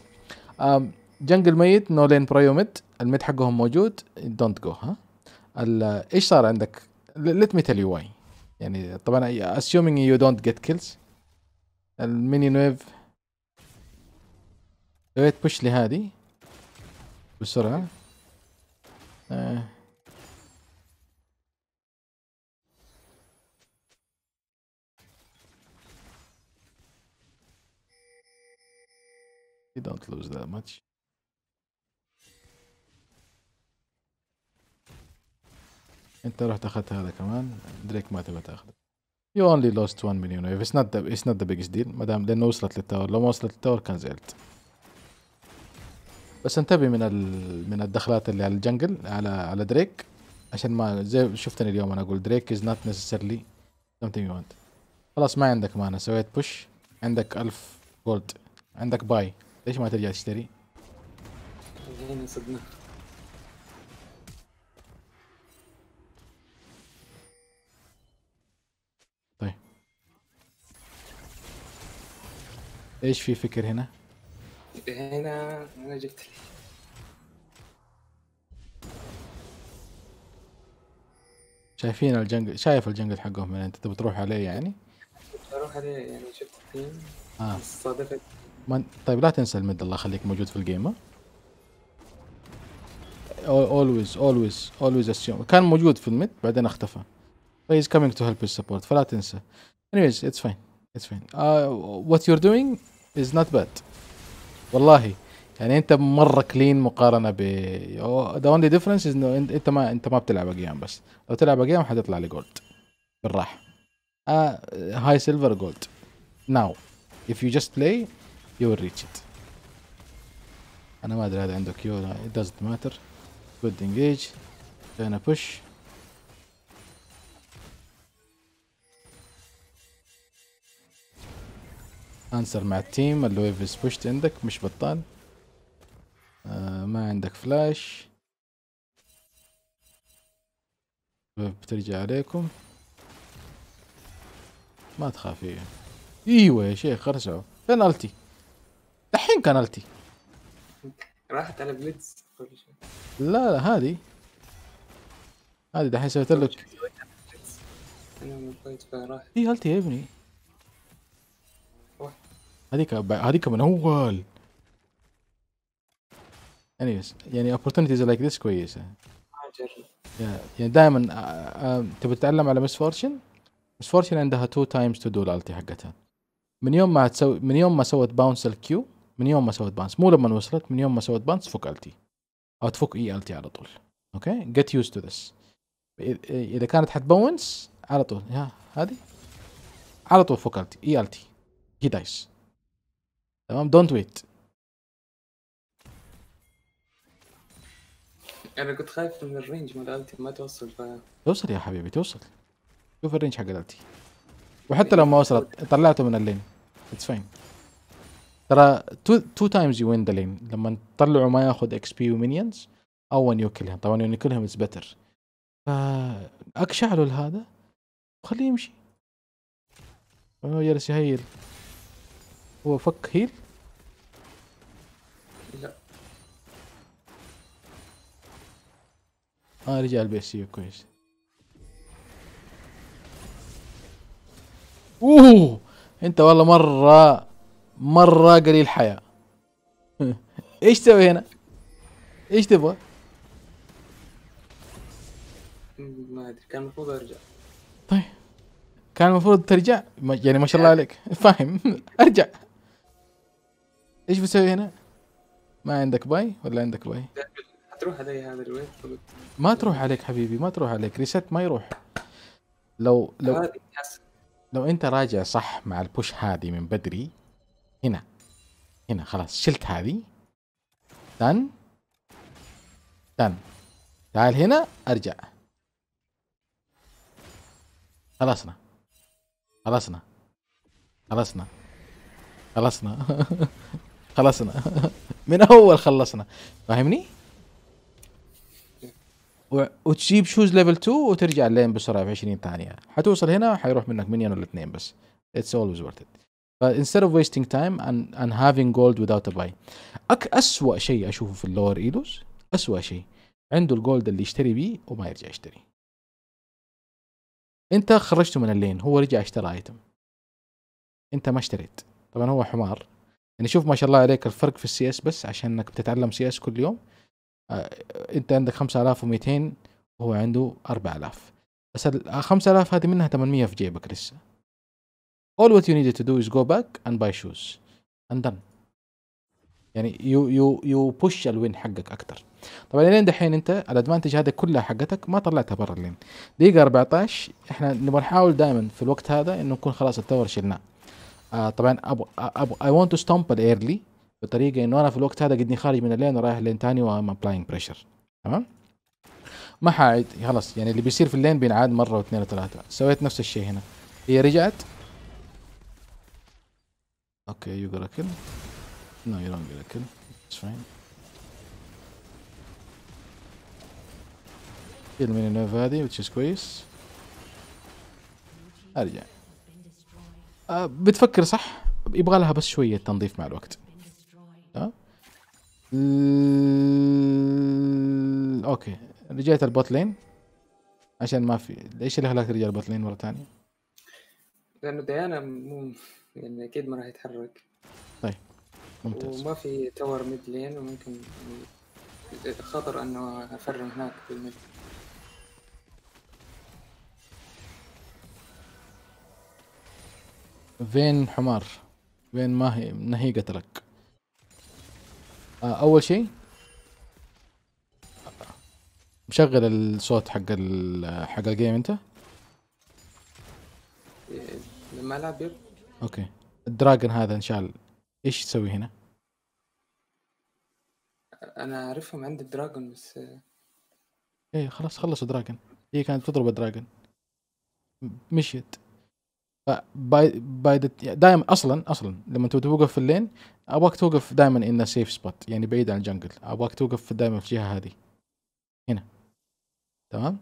جنجل ميت نو لين برايو ميد. الميد حقهم موجود دونت جو. ها ايش صار عندك؟ ليت مي تيل يو واي. يعني طبعا assuming you don't get kills. المينيون ويف سويت بوش لهذه بسرعة. You don't lose that much. انت رحت اخذت هذا كمان. دريك ما تبغى تاخذه. You only lost 1 million wave. It's not the biggest deal. ما دام لانه وصلت للتاور. لو ما وصلت للتاور كان زعلت. بس انتبه من الدخلات اللي على الجنجل على دريك. عشان ما زي شفتني اليوم انا اقول دريك is not necessarily something you want. خلاص ما عندك مانا. سويت بوش. عندك 1000 جولد. عندك باي. ليش ما ترجع تشتري؟ طيب ايش في فكر هنا؟ هنا انا جبت لي شايفين الجنجل. شايف الجنجل حقهم. انت تبي تروح عليه يعني؟ اروح عليه يعني. شفت الحين صادفت. طيب لا تنسى الميد الله يخليك موجود في الجيم. always assume كان موجود في الميد بعدين اختفى. He's coming to help his support فلا تنسى. Anyways it's fine. What you're doing is not bad والله. يعني انت مره كلين مقارنه ب the only difference is انه انت ما بتلعب اجيام. بس لو تلعب اجيام حتطلع لي جولد بالراحه. هاي سيلفر جولد. Now if you just play you will reach it. انا ما ادري هذا عنده كيو ولا. It doesn't matter. Good engage. Janna push. انسر مع التيم. الويف is pushed عندك مش بطال. ما عندك فلاش. الويف بترجع عليكم ما تخافي. ايوه يا شيخ خرسعوا. فين التي؟ دحين كان التي راحت على بليتس. لا هذه دحين سويت لك. انا مطيت فراح هي التي يا ابني. هذيك من اول. انيويز يعني opportunities like this كويسه. يعني دائما تبي تتعلم على مس فورتشن. مس فورتشن عندها 2 تايمز تو دو الالتي حقتها. من يوم ما سوت باونس الكيو. من يوم ما سوت باونس مو لما وصلت. من يوم ما سوت باونس فك التي او تفك اي التي على طول. اوكي جيت يوز تو ذس. اذا كانت حتبونس على طول ها هذه على طول فك التي اي التي هي دايس. تمام دونت ويت. انا كنت خايف من الرينج مال التي ما توصل. توصل يا حبيبي توصل. شوف الرينج حق الالتي. وحتى لو ما وصلت طلعته من اللين. It's fine. ترى 2 times you win the lane. لما تطلعوا ما ياخذ XP ومينيونز او when you kill him. طبعا when you kill him it's better. فاكشعله لهذا وخليه يمشي. هو جالس يهيل. هو فك هيل؟ لا. رجع البيس كويس. اوه انت والله مره قليل حياه. ايش تسوي هنا؟ ايش تبغى؟ ما ادري كان المفروض ارجع. طيب كان المفروض ترجع يعني ما شاء الله عليك فاهم. ارجع ايش بسوي هنا؟ ما عندك باي ولا عندك باي؟ هتروح علي هذا الويل. ما تروح عليك حبيبي، ما تروح عليك، ريست ما يروح. لو انت راجع صح مع البوش هذه من بدري. هنا هنا خلاص شلت هذه. تن تن تعال هنا ارجع. خلصنا خلصنا خلصنا خلصنا خلصنا من اول خلصنا، فاهمني؟ وتجيب شوز ليفل 2 وترجع اللين بسرعه في 20 ثانيه، حتوصل هنا حيروح منك منين ولا اثنين بس. It's always worth it. Instead of wasting time and having gold without a buy. أسوأ شيء اشوفه في اللور ايدوس، أسوأ شيء عنده الجولد اللي يشتري بيه وما يرجع يشتري. انت خرجته من اللين، هو رجع اشترى ايتم. انت ما اشتريت. طبعا هو حمار. يعني شوف ما شاء الله عليك الفرق في السي اس، بس عشان انك بتتعلم سي اس كل يوم. انت عندك 5200 وهو عنده 4000. بس ال 5000 هذه منها 800 في جيبك لسه. All what you needed to do is go back and buy shoes and done. يعني يو بوش الوين حقك اكثر. طبعا لين دحين انت الادفانتج هذه كلها حقتك ما طلعتها برا اللين. دقيقه 14 احنا نبغى نحاول دائما في الوقت هذا انه نكون خلاص التور شلناه. طبعا ابو اي ونت تو ستومب الايرلي بطريقه انه انا في الوقت هذا قدني خارج من اللين ورايح لين ثاني وام ابلاينج بريشر، تمام؟ ما حاعد خلاص، يعني اللي بيصير في اللين بينعاد مره واثنين وثلاثه. سويت نفس الشيء هنا، هي رجعت. اوكي يو جوت كيل. No, you don't get a kill. It's fine. Kill me in Nevada, which is كويس. أرجع. بتفكر صح؟ يبغى لها بس شوية تنظيف مع الوقت. أوكي رجعت البوتلين عشان ما في. ليش اللي خلاك ترجع البوتلين مرة ثانية؟ لأنه ديانا مو يعني أكيد ما راح يتحرك. طيب. ممتاز. وما في تور ميد لين وممكن خطر انه افرم هناك في الميد. فين حمار؟ وين ما هي نهي قتلك؟ اول شيء مشغل الصوت حق الجيم انت؟ لما العب يب. اوكي الدراجون هذا انشال. ايش تسوي هنا؟ انا اعرفهم عند الدراجون بس. ايه خلاص خلصوا دراجون. هي كانت تضرب الدراجون مشيت. باي دايما اصلا لما انت توقف في اللين ابغاك توقف دايما ان سيف سبوت، يعني بعيد عن الجنجل. ابغاك توقف دايما في الجهه هذه هنا، تمام؟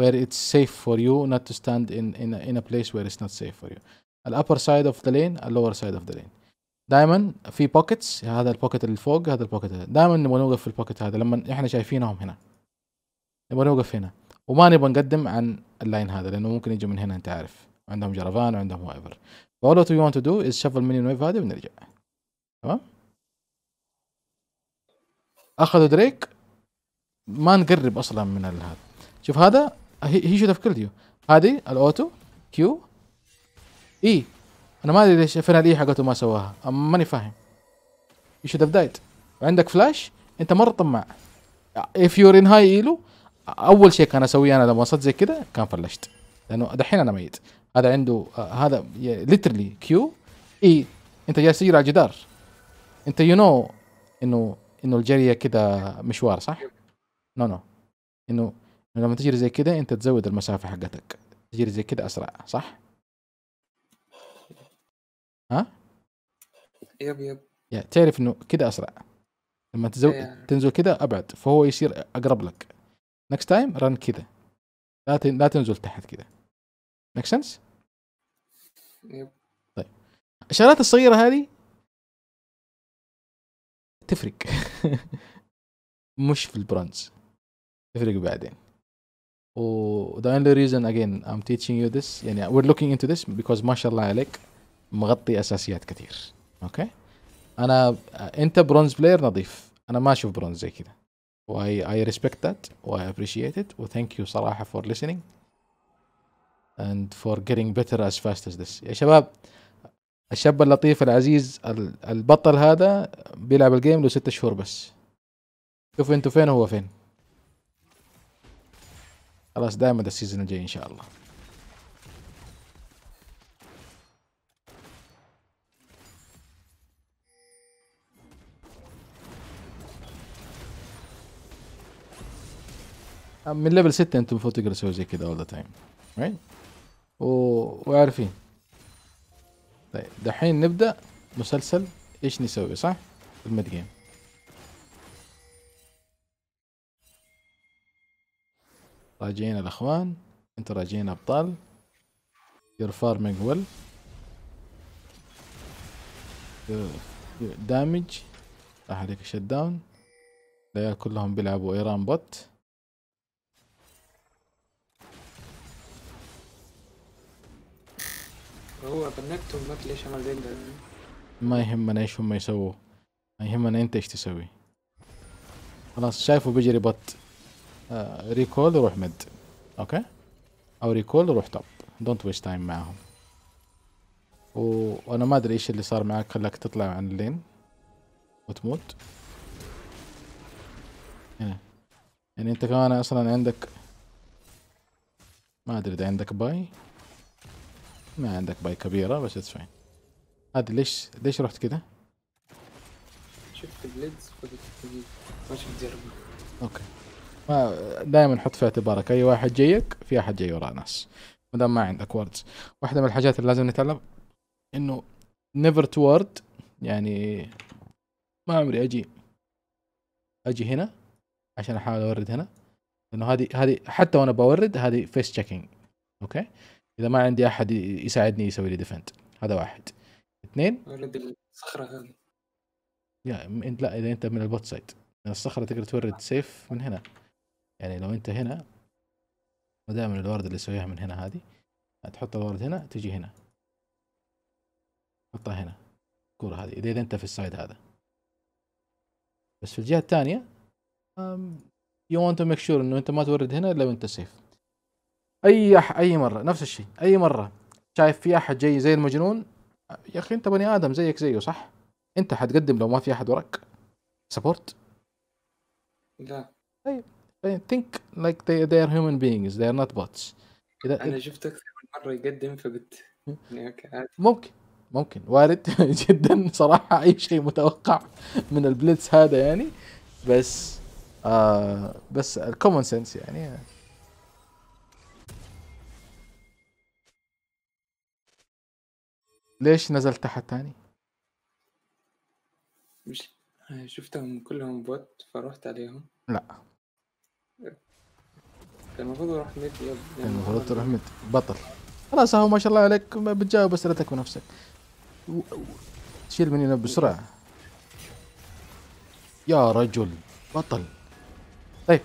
where it's safe for you not to stand in a place where it's not safe for you. the upper side of the lane, the lower side of the lane. دائما في بوكيتس، هذا البوكيت اللي فوق، هذا البوكيت هذا، دائما نبغى نوقف في البوكيت هذا لما احنا شايفينهم هنا. نبغى نوقف هنا وما نبغى نقدم عن اللاين هذا لانه ممكن يجوا من هنا، انت عارف عندهم جرفان وعندهم وايفر. فاول وات وي ونت تو دو از شفل مينيون ويف هذه ونرجع، تمام؟ اخذوا دريك ما نقرب اصلا من هذا. شوف هذا هي شو تفكير هذه الاوتو كيو اي. انا ما ادري ليش فين الاي حقته ما سواها، ماني فاهم. يو شود هاف دايت. وعندك فلاش، انت مره طماع. اف يور ان هاي ايلو، اول شيء كان اسويه انا لما وصلت زي كذا كان فلشت، لانه دحين انا ميت. هذا عنده هذا ليترلي كيو اي. انت جالس تجري على الجدار. انت يو نو انه الجريه كذا مشوار، صح؟ نو انه لما تجري زي كذا انت تزود المسافه حقتك، تجري زي كذا اسرع، صح؟ ها؟ يب يعني تعرف انه كذا اسرع لما تنزل كذا ابعد، فهو يصير اقرب لك. نكست تايم رن كذا، لا تنزل تحت كذا. ميك سنس؟ يب. طيب الشغلات الصغيره هذه تفرق مش في البرونز، تفرق بعدين. The only reason again I'm teaching you this يعني we're looking into this because ما شاء الله عليك مغطي اساسيات كثير. اوكي انا انت برونز بلاير نظيف، انا ما اشوف برونز زي كذا. واي ريسبكت ذات واي ابريشيت ات وثانك يو صراحه فور listening and for getting better as fast as this. يا شباب الشاب اللطيف العزيز البطل هذا بيلعب الجيم له 6 شهور بس. شوفوا انتوا فين وهو فين. خلاص دايما ده السيزون الجاي ان شاء الله. من ليفل 6 انتم المفروض تقدروا تسوي زي كده all the time right وعارفين. طيب دحين نبدأ مسلسل ايش نسوي صح؟ الميد جيم. راجعين الاخوان، انتوا راجعين ابطال. You're farming well. دامج راح عليك شت داون. العيال كلهم بيلعبوا ايران بوت. هو بنكتب لك ليش انا زي ده. ما يهمنا ايش هم يسووا، ما يهمنا انت ايش تسوي. خلاص شايفه بيجري بط. ريكول وروح مد اوكي، او ريكول وروح توب. دونت ويست تايم معاهم. وانا ما ادري ايش اللي صار معاك خلاك تطلع عن اللين وتموت هنا. يعني انت كمان اصلا عندك، ما ادري اذا عندك باي، ما عندك باي كبيرة بس اتس فاين. هذه ليش رحت كده؟ شفت بليدز خذت الجديد ما شفت جربه. اوكي ما دائما حط في اعتبارك اي واحد جايك في احد جاي وراه ناس، ما دام ما عندك وردز. واحدة من الحاجات اللي لازم نتعلم انه نيفر تو ورد، يعني ما عمري اجي هنا عشان احاول اورد هنا، لانه هذه حتى وانا بورد هذه فيس تشيكينج اوكي. إذا ما عندي أحد يساعدني يسوي لي ديفند، هذا واحد. اثنين ورد الصخرة هذه. يا أنت لا، إذا أنت من البوت سايد، من الصخرة تقدر تورد سيف من هنا. يعني لو أنت هنا ودائما الورد اللي تسويها من هنا هذه، تحط الورد هنا تجي هنا. حطها هنا. الكورة هذه، إذا أنت في السايد هذا. بس في الجهة الثانية you want to make sure إنه أنت ما تورد هنا إلا وأنت سيف. اي مره نفس الشيء، اي مره شايف في احد جاي زي المجنون، يا اخي انت بني ادم زيك زيه صح؟ انت حتقدم لو ما في احد وراك سبورت؟ لا. طيب think like they are human beings, they are not bots. انا شفت اكثر من مره يقدم فقلت ممكن وارد جدا صراحه، اي شيء متوقع من البليتس هذا يعني، بس الكومن سنس يعني. ليش نزلت تحت تاني؟ مش شفتهم كلهم بوت فروحت عليهم. لا كان المفروض اروح ميد. كان المفروض تروح ميد بطل. خلاص اهو ما شاء الله عليك بتجاوب اسئلتك بنفسك. شيل من هنا بسرعة يا رجل بطل. طيب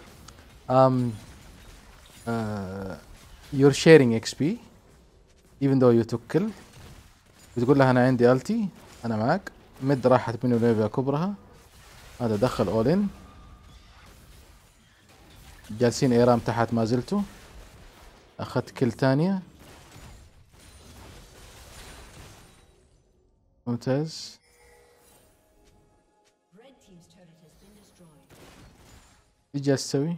you're sharing XP even though you took kill. بتقول لها انا عندي التي، انا معاك. مد راحت منه ليفيا كبرها، هذا دخل اولين. جالسين ايرام تحت ما زلتوا. اخذت كل ثانيه ممتاز. ايش جالس تسوي؟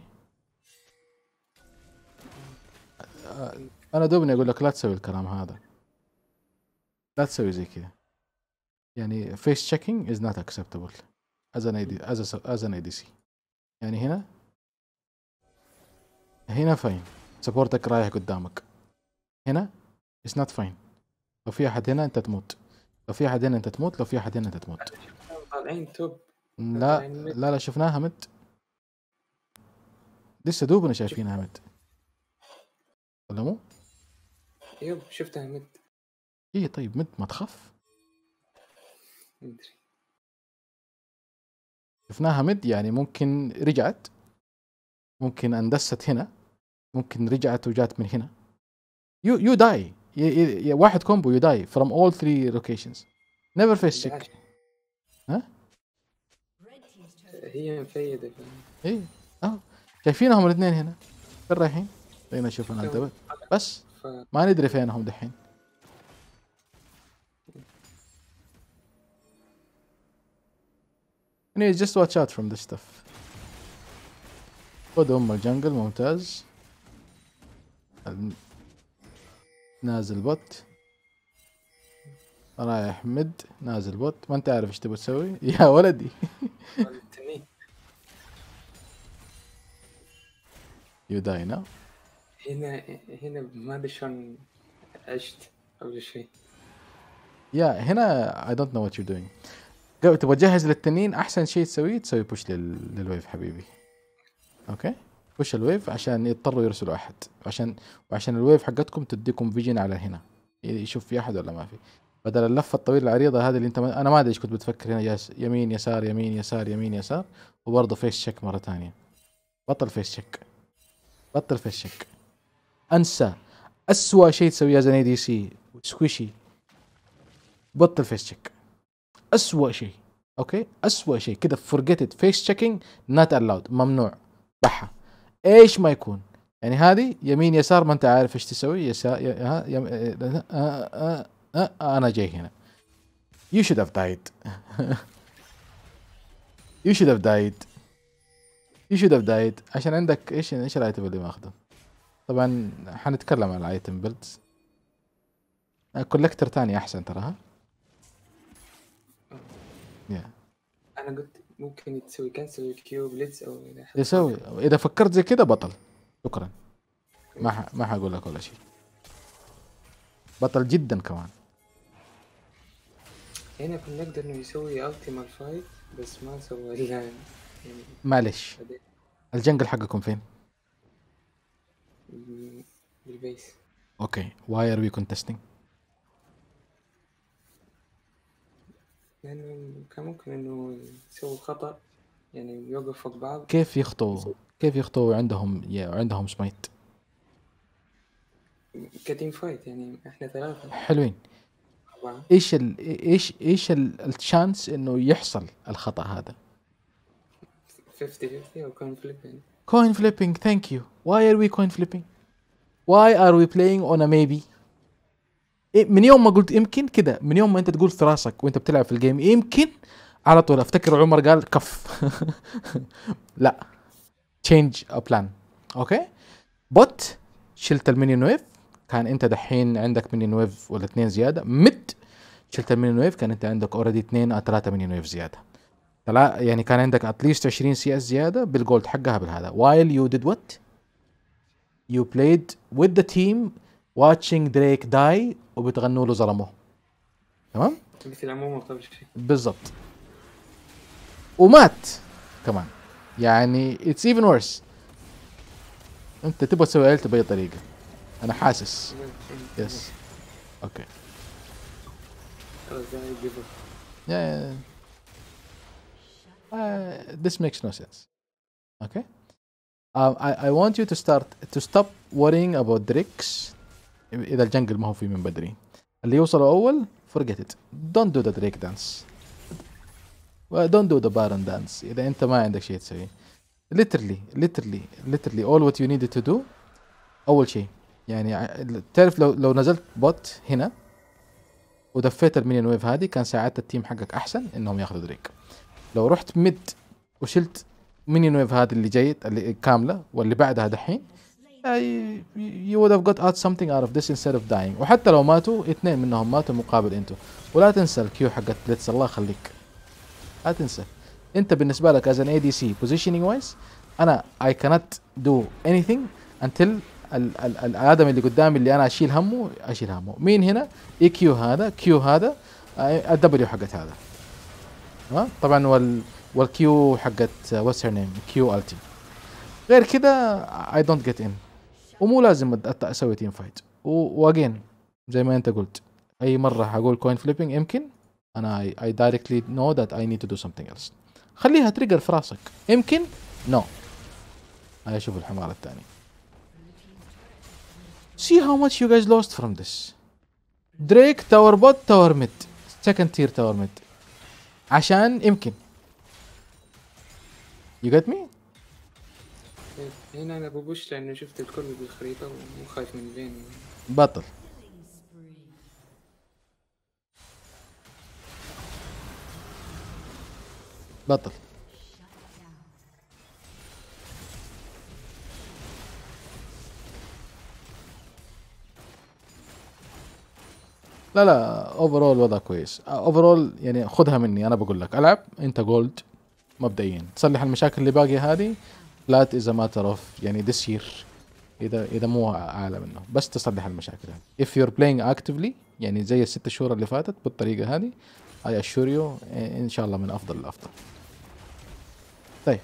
انا دوبني اقول لك لا تسوي الكلام هذا، لا تسوي زي كذا. يعني face checking is not acceptable as an ADC. يعني هنا فاين، سبورتك رايح قدامك. هنا it's not fine. لو في احد هنا انت تموت، لو في احد هنا انت تموت، لو في احد هنا انت تموت. طالعين توب. لا لا لا شفناها مد، لسه دوبنا شايفينها مد ولا مو؟ يب شفتها مد. ايه طيب مد ما تخاف. شفناها مد يعني ممكن رجعت، ممكن اندست هنا، ممكن رجعت وجات من هنا. يو داي واحد كومبو، يو داي from all 3 locations. never face check. ها هي مفيدة. ايه اهو شايفينهم الاثنين هنا. فين رايحين؟ خلينا نشوف انا بس ما ندري فينهم دحين. Please just watch out from this stuff. خذ ام الجنجل ممتاز. نازل بوت رايح مد، نازل بوت، ما انت عارف ايش تبغى تسوي يا ولدي. يو داينا هنا ما ادري شلون عشت اول شيء. يا هنا I don't know what you're doing. تبغى تجهز للتنين، احسن شيء تسويه تسوي بوش للويف حبيبي. اوكي بوش الويف عشان يضطروا يرسلوا احد، وعشان الويف حقتكم تديكم فيجن على هنا يشوف في احد ولا ما في، بدل اللفه الطويله العريضه هذه اللي انت انا ما ادري ايش كنت بتفكر هنا، يمين يسار يمين يسار يمين يسار. وبرضه فيس شيك مره ثانيه، بطل فيس شيك، بطل فيس شيك. انسى اسوء شيء تسويه زي اي دي سي سكويشي، بطل فيس شيك، اسوء شيء. اوكي اسوء شيء كذا فورجيت فيس شيكينج نوت الاود، ممنوع بحه ايش ما يكون. يعني هذه يمين يسار ما انت عارف ايش تسوي، يسار انا جاي هنا. You should have died. You should have died. You should have died. عشان عندك ايش الايتم اللي ماخذه. طبعا حنتكلم عن الايتم بيلدز. كولكتر ثاني احسن تراها. انا قلت ممكن تسوي كنسل الكيو بليدز او يسوي، اذا فكرت زي كذا بطل. شكرا ما حقول لك ولا شيء، بطل جدا. كمان هنا كنا نقدر انه يسوي اوتي مالفايت بس ما سوى الا يعني. معلش الجنجل حقكم فين؟ بالبيس. اوكي واي ار وي كونتستنج؟ لانه كان ممكن انه يسوي خطا يعني يوقف فوق بعض. كيف يخطوا؟ كيف يخطوا عندهم سمايت؟ كتيم فايت يعني احنا ثلاثة حلوين. ايش ال ايش الشانس انه يحصل الخطأ هذا؟ 50-50 او كوين فليبينج. كوين فليبينج ثانك يو. واي ار وي كوين فليبينج؟ واي ار وي بلاينج اون ا ميبي؟ من يوم ما قلت يمكن كذا، من يوم ما انت تقول في راسك وانت بتلعب في الجيم يمكن، على طول افتكر عمر قال كف. لا تشينج ا بلان. اوكي بوت شلت المينيون ويف، كان انت دحين عندك مينيون ويف ولا اثنين زياده. مد شلت المينيون ويف، كان انت عندك اوريدي اثنين او ثلاثه مينيون ويف زياده، يعني كان عندك اتليست 20 سي اس زياده بالجولد حقها بالهذا. وايل يو ديد وات؟ يو بلايد وذ ذا تيم واتشينج دريك داي وبتغنوا له ظلموه. تمام؟ مثل عموما قبل شيء بالضبط. ومات كمان، يعني اتس ايفن ورس. انت تبغى تسوي عيلته باي طريقه انا حاسس. يس اوكي يا this makes no sense. Okay I want you to stop worrying about Drake's. اذا الجنجل ما هو فيه من بدري اللي يوصلوا اول forget it. don't do the Drake dance و don't do the Baron dance اذا انت ما عندك شيء تسويه. literally all what you needed to do. اول شيء يعني تعرف لو نزلت بوت هنا ودفيت المينيون ويف هذه كان ساعدت التيم حقك احسن انهم ياخذوا دريك. لو رحت ميد وشلت مينيون ويف هذه اللي جايت اللي كامله واللي بعدها دحين you would have got out something out of this instead of dying. وحتى لو ماتوا اثنين منهم ماتوا مقابل انتو. ولا تنسى الكيو حقت بليتس الله يخليك لا تنسى. انت بالنسبه لك as an ADC positioning wise انا I cannot do anything until الادم اللي قدامي اللي انا اشيل همه. مين هنا؟ اي كيو هذا، كيو هذا، الدبليو حقت هذا. تمام؟ طبعا والكيو حقت واتس هير نيم كيو التي. غير كذا I don't get in. ومو لازم اسوي تيم فايت. واجين زي ما انت قلت اي مره هقول كوين فليبنج يمكن انا I directly know that I need to do something else. خليها تريجر في راسك يمكن نو. هيا شوف الحمار الثاني. See how much you guys lost from this. دريك تاور بوت تاور ميد second tier تاور ميد عشان يمكن. You got me؟ هنا انا ببوش لانه شفت الكل بالخريطة وخايف من بين بطل. بطل لا لا اوفرول وضع كويس. اوفرول يعني خدها مني انا بقول لك، العب انت جولد مبدئيا، تصلح المشاكل اللي باقيه هذه فلات اذا ما ترف يعني ذس يير، اذا مو اعلى منه، بس تصلح المشاكل هذه. if you're playing actively يعني زي الست شهور اللي فاتت بالطريقه هذه I assure you ان شاء الله من افضل لافضل. طيب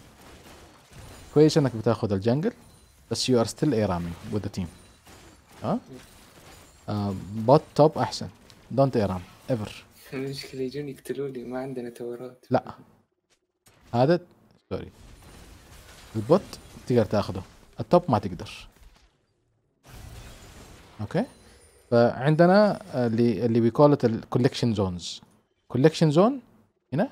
كويس انك بتاخذ الجنجل بس you are still a ramming with the team. ها؟ بوت توب احسن، دونت اي رام ايفر. المشكله يجون يقتلوني، ما عندنا تورات. لا هذا سوري، البوت تقدر تاخذه، التوب ما تقدر. اوكي فعندنا اللي بيكولت الكولكشن زونز. كولكشن زون هنا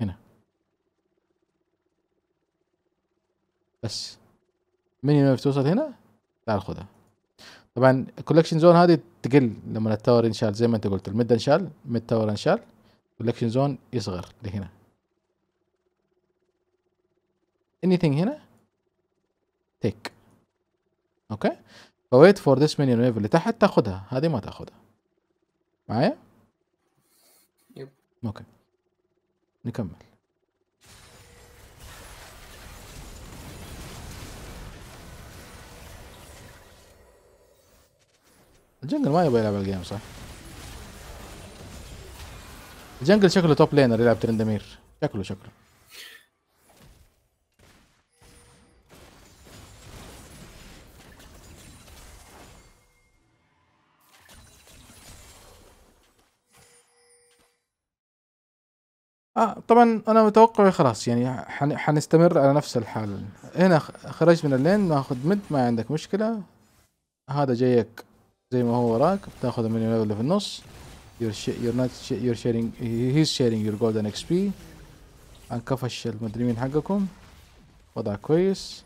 هنا بس، من بتوصل هنا تعال خدها. طبعا الكولكشن زون هذه تقل لما التاور انشال، زي ما انت قلت الميد انشال، ميد تاور انشال، الكولكشن زون يصغر لهنا. anything هنا تيك. اوكي فويت فور ذس مينيون ويف اللي تحت تاخذها، هذه ما تاخذها. معايا؟ يب. اوكي نكمل. الجنجل ما يبغى يلعب الجيم صح؟ الجنجل شكله توب لينر يلعب ترندمير، شكله طبعا انا متوقعي خلاص يعني حنستمر على نفس الحال. هنا خرجت من اللين، ناخذ مد، ما عندك مشكلة. هذا جايك زي ما هو وراك، بتاخذ من اللي في النص. هيز شيرينج يور جولدن اكس بي. انكفش المدري مين حقكم، وضع كويس.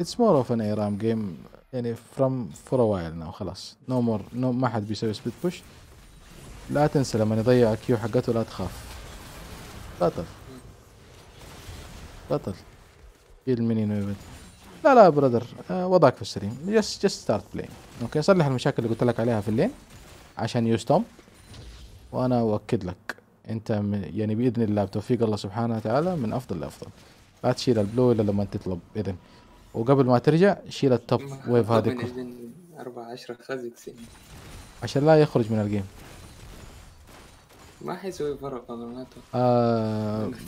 اتس مور اوف ان ايرام جيم يعني فروم فور ا وايل ناو، خلاص نو مور نو، ما حد بيسوي سبيد بوش. لا تنسى لما يضيع الكيو حقته لا تخاف، بطل شيل المينيون ويفد. لا برادر وضعك في السليم، جست ستارت بلاين. اوكي صلح المشاكل اللي قلت لك عليها في اللين عشان يستوم، وانا اؤكد لك انت يعني باذن الله بتوفيق الله سبحانه وتعالى من افضل لافضل. لا تشيل البلو الا لما تطلب اذن، وقبل ما ترجع شيل التوب ويف هذه كلها 14 خازكسين عشان لا يخرج من الجيم. ما حيسوي فرق والله ما اتوقع.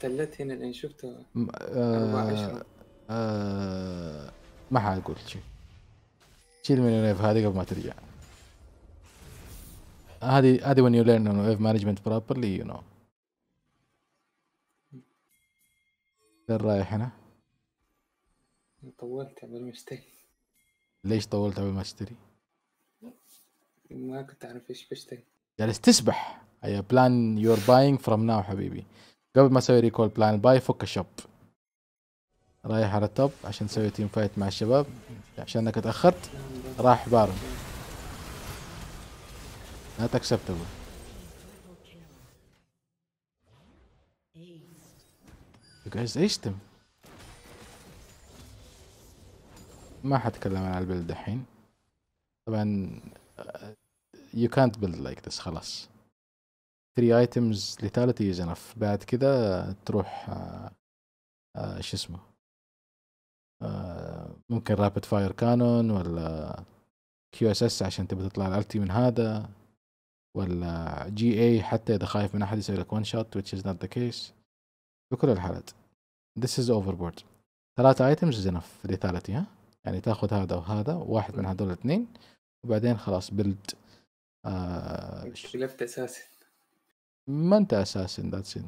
تلت هنا لان شفته 14 ما حاقول شيء. شيل من الويف هذه قبل ما ترجع. هذه when you learn wave management properly you know. فين رايح هنا؟ طولت قبل ما اشتري. ليش طولت قبل ما اشتري؟ ما كنت اعرف ايش بشتري. جالس تسبح. اي بلان يور باينج فروم ناو حبيبي، قبل ما اسوي ريكول بلان باي، فك الشب. رايح على التوب عشان تسوي تيم فايت مع الشباب، عشان انك اتاخرت راح بارم. لا تكسبته. You guys aced him. ما حتكلم عن البلد الحين طبعا. You can't build like this خلاص. 3 items lethality is enough. بعد كده تروح شو اسمه ممكن رابد فاير كانون ولا كيو اس اس عشان تبي تطلع الالتي من هذا، ولا جي اي حتى اذا خايف من احد يسوي لك وان شوت which is not the case. بكل الحالات this is overboard. 3 items is enough lethality. ها يعني تاخذ هذا وهذا، واحد من هذول الاثنين، وبعدين خلاص بيلد. لفت اساسي ما انت اساسن ذاتس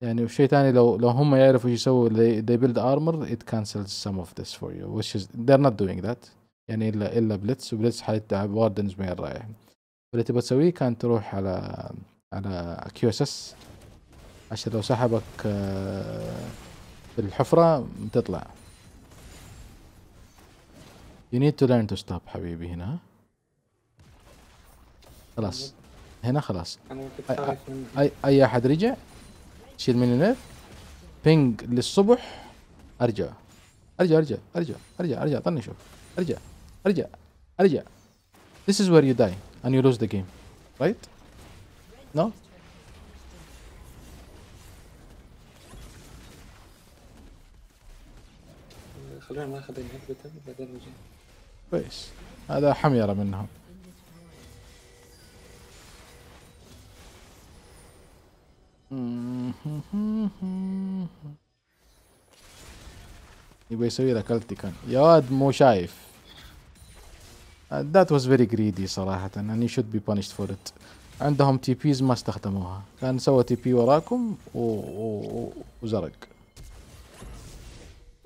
يعني. وشيء ثاني لو هم يعرفوا ايش يسووا they build armor it cancels some of this for you which is they're not doing that يعني الا بليتس، وبليتس حيتعب واردنز مين رايح. واللي تبغى تسويه كان تروح على كيو اس اس عشان لو سحبك بالحفره بتطلع. you need to learn to stop حبيبي. هنا خلاص، هنا خلاص اي احد رجع شيل من النيف بينج للصبح. ارجع ارجع ارجع ارجع ارجع ارجع طني شوف ارجع ارجع ارجع. This is where you die and you lose the game, right? No? خلونا ناخذ الهبة بعدين نجي. كويس. هذا حميرة منهم. يبغى يسوي لك التكان يا واد مو شايف. That was very greedy صراحة and you should be punished for it. عندهم تي بيز ما استخدموها، كان سوى تي بي وراكم وزرق.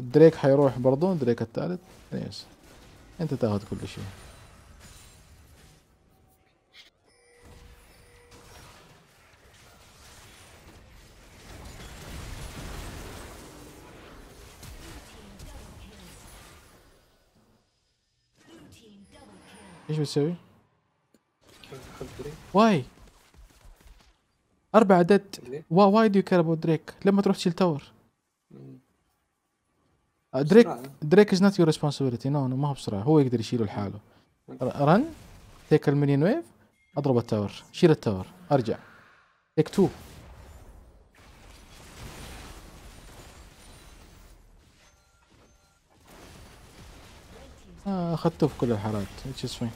دريك حيروح برضو، دريك الثالث. يس انت تاخذ كل شيء. ايش بتسوي؟ واي اربع عدد. واي دو يو كير اباوت دريك لما تروح تشيل تاور. دريك از نوت يور ريسبونسبيلتي. نو ما هو بسرعه، هو يقدر يشيله لحاله. رن تيك المينيون ويف، اضرب التاور، شيل التاور، ارجع تيك تو. اخذته في كل الحالات. ايش اسمه؟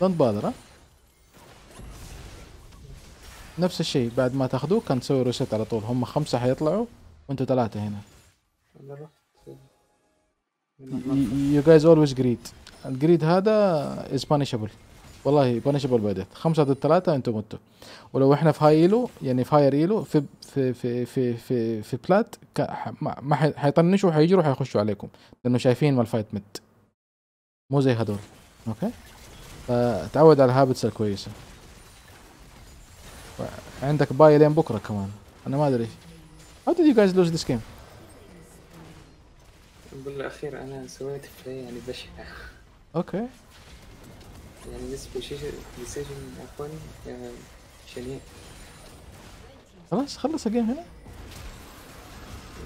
دونت باذر. نفس الشيء بعد ما تاخذوه كان تسوي ريست على طول. هم 5 حيطلعوا وانتوا 3 هنا. يو جايز اولويز جريد. الجريد هذا از بانشبل، والله بانشبل. بعدين 5 ضد 3 انتوا متوا. ولو احنا في هاي ايلو، يعني في هاير ايلو، في في في في في, في بلات ما حيطنشوا، حيجروا حيخشوا عليكم لانه شايفين مالفايت مت، مو زي هذول. اوكي، فتعود على الهابتس الكويسه. عندك باي لين بكره كمان. انا ما ادري how did you guys lose this game. بالاخير انا سويت بلاي يعني بشع. اوكي يعني بالنسبه للسجن عفوا شنيع. خلاص خلص الجيم هنا.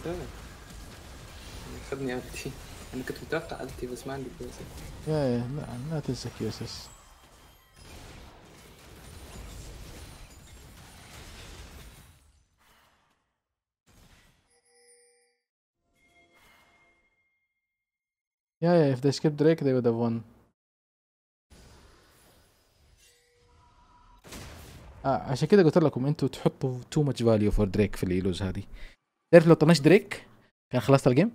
لا خدني عادي، انا كنت متوقع عادي بس ما عندي كيوسس. يا لا تنسى كيوسس. Yeah, if they skipped Drake, they would have won. عشان كده قلت لكم انتوا تحطوا تو ماتش فاليو فور دريك في الايلوز هذه. تعرف لو طنشت دريك كان خلصت الجيم؟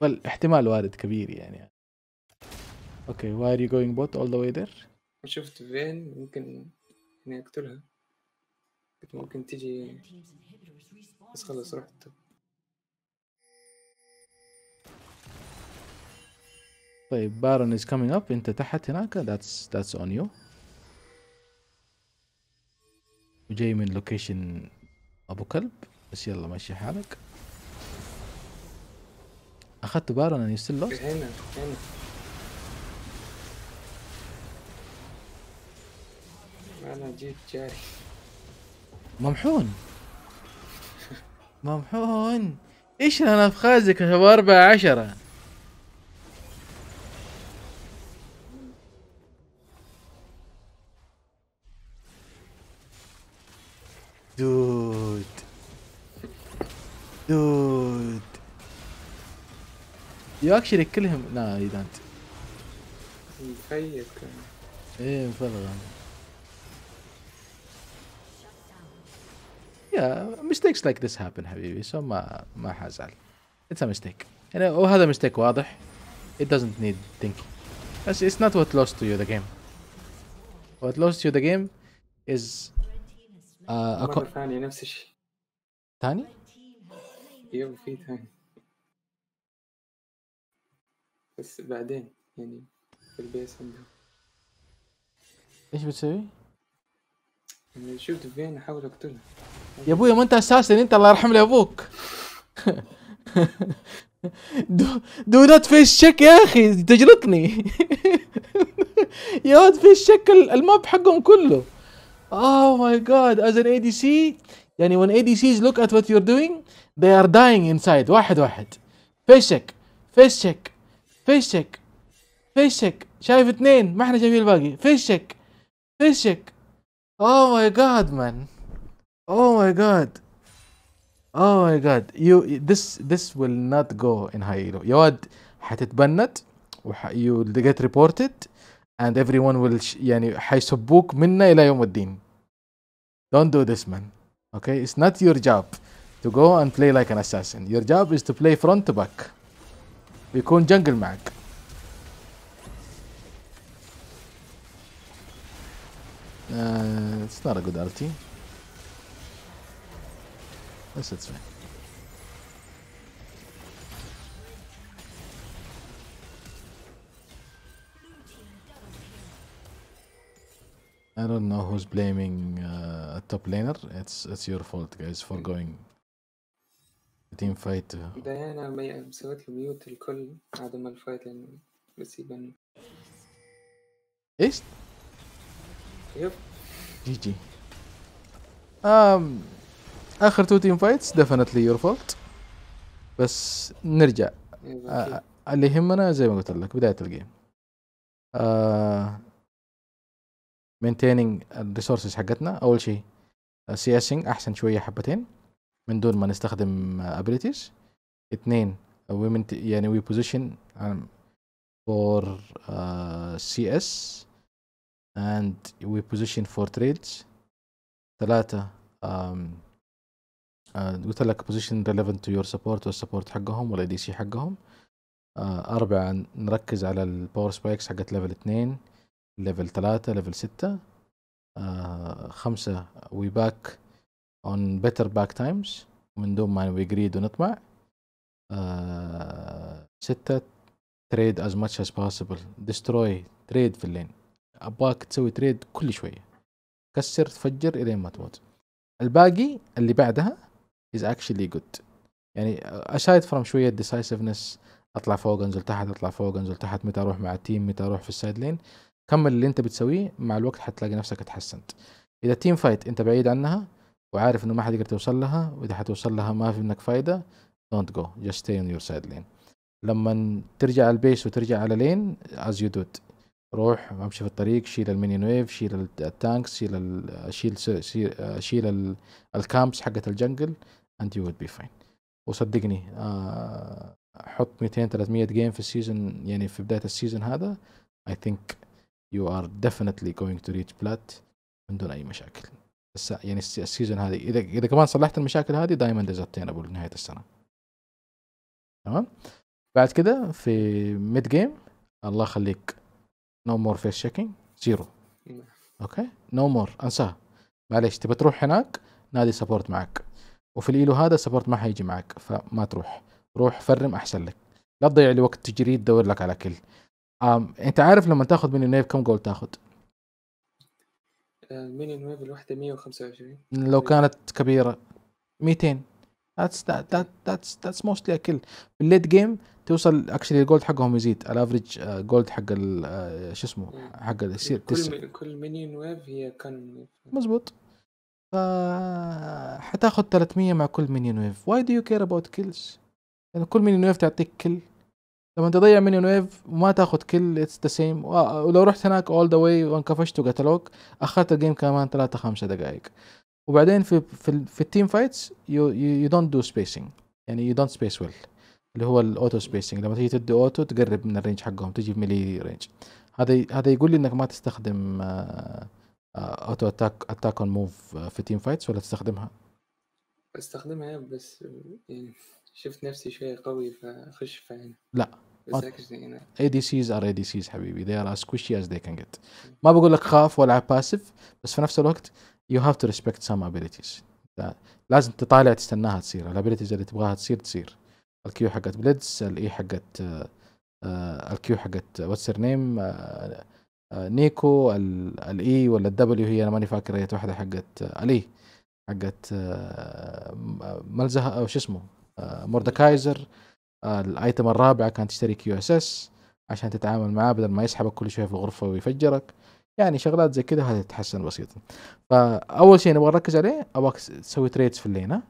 بل احتمال وارد كبير يعني. اوكي why are you going bot all the way there؟ شفت فين ممكن اني اقتلها، كنت ممكن تيجي بس خلص رحت. طيب بارون is coming up. انت تحت هناك. that's on you. وجاي من لوكيشن ابو كلب، بس يلا ماشي حالك. اخذت بارون and you still lost. هنا هنا انا جيت جاري ممحون ممحون. ايش انا في خازك يا شباب. 4-10 دود دود. يو اكشلي كلهم. لا يو دانت مخيب. ايه مفرغ. يا mistakes like this happen حبيبي، so ما حازعل. It's a mistake. وهذا mistake واضح. It doesn't need thinking. بس it's not what lost to you the game. What lost to you the game is مرة ثانية نفس الشيء. ثاني؟ يب في ثاني. بس بعدين يعني في البيس عندهم. ايش بتسوي؟ انا شفت فين احاول اقتلها. يا ابوي ما انت اساسا، انت الله يرحم لي ابوك. دو نوت فيس شيك يا اخي تجلطني. يا ولد فيس شيك الماب حقهم كله. اوه ماي جاد از ان اي دي سي يعني when ADCs look at what you're doing they are dying inside. واحد واحد face check face check face check face check. شايف اثنين ما احنا شايفين الباقي. face check face check. oh my god man, oh my god, oh my god, you this will not go in high elo. يا واد حتتبند you get reported and everyone will يعني حيسبوك منا الى يوم الدين. don't do this man. okay, it's not your job to go and play like an assassin. your job is to play front to back. بيكون jungle معك. It's not a good RT. Yes, it's fine. I don't know who's blaming a top laner. It's your fault, guys, for going the team fight. ديانا ما سوت له ميوت الكل بعد ما الفايت لأنه بسيبني. إيش؟ يب. جي جي. آخر تو تيم فايتس definitely your fault. بس نرجع. اللي يهمنا زي ما قلت لك بداية الجيم. maintaining الريسورسز حقتنا. أول شيء سياسينج أحسن شوية حبتين من دون ما نستخدم abilities. اثنين يعني we position for CS and we position for trades. ثلاثة قلت لك position relevant to your support والsupport حقهم وال ADC حقهم. أربعة نركز على ال power spikes حقت level 2 level 3 level 6. خمسة we back on better back times من دون ما we greed ونطمع. ستة trade as much as possible. destroy trade في اللين. أباك تسوي تريد كل شوية، كسر تفجر إلين ما تموت. الباقي اللي بعدها is actually good. يعني aside from شوية decisiveness، أطلع فوق أنزل تحت أطلع فوق أنزل تحت، متى أروح مع التيم متى أروح في السايد لين. كمل اللي أنت بتسويه، مع الوقت حتلاقي نفسك تحسنت. إذا تيم فايت أنت بعيد عنها وعارف إنه ما حد يقدر توصل لها، وإذا حتوصل لها ما في منك فايدة، don't go just stay on your side lane. لما ترجع على البيس وترجع على لين as you do it. روح امشي في الطريق، شيل المينيون ويف، شيل التانكس، شيل الكامبس حقت الجنجل and you will be fine. وصدقني حط 200 300 جيم في السيزون، يعني في بداية السيزون هذا I think you are definitely going to reach plat من دون أي مشاكل. بس يعني السيزون هذا إذا كمان صلحت المشاكل هذه دائما ديزابتينبل نهاية السنة. تمام؟ بعد كده في ميد جيم الله يخليك no more face checking zero. اوكي no more انساه. معليش تبى تروح هناك نادي سبورت معك، وفي الايلو هذا سبورت ما حيجي معك فما تروح. روح فرم احسن لك، لا تضيع لي وقت تجري تدور لك على كل. انت عارف لما تاخذ من النيف كم جول تاخذ؟ من النيف الواحده 125، لو كانت كبيره 200. That's mostly a kill. في الليت جيم توصل اكشلي الجولد حقهم يزيد، الافريج جولد حق شو اسمه حق يصير كل مينيون ويف هي كان مضبوط. ف حتاخذ 300 مع كل مينيون ويف. واي دو يو كير اباوت كيلز؟ لانه كل مينيون ويف تعطيك كل. لما تضيع مينيون ويف وما تاخذ كل اتس ذا سيم. ولو رحت هناك اول ذا واي وانكفشت وقتلوك اخذت الجيم كمان 3-5 دقائق. وبعدين في التيم فايتس يو دونت دو سبيسنج، يعني يو دونت سبيس ويل اللي هو الاوتو سبيسنج. لما تيجي تدي اوتو تقرب من الرينج حقهم، تجي ميلي رينج. هذا يقول لي انك ما تستخدم اوتو اتاك اون موف في تيم فايتس ولا تستخدمها؟ استخدمها بس يعني شفت نفسي شويه قوي فاخش فيها. لا ADCs are ADCs حبيبي، they are as squishy as they can get. ما بقول لك خاف والعب باسيف، بس في نفس الوقت you have to respect some abilities. لازم تطالع تستناها تصير، الابيلتيز اللي تبغاها تصير. الكيو حقت بليدز، الاي حقت الكيو حقت واتس هير نيم نيكو، الاي ولا الدبليو هي انا ماني فاكر اي واحده حقت الاي حقت ملزه او شو اسمه موردكايزر. الايتم الرابعه كانت تشتري كيو اس اس عشان تتعامل معاه بدل ما يسحبك كل شويه في الغرفه ويفجرك. يعني شغلات زي كذا هتتحسن بسيطة. فأول شيء نبغى نركز عليه، أبغاك تسوي تريدز في اللينة.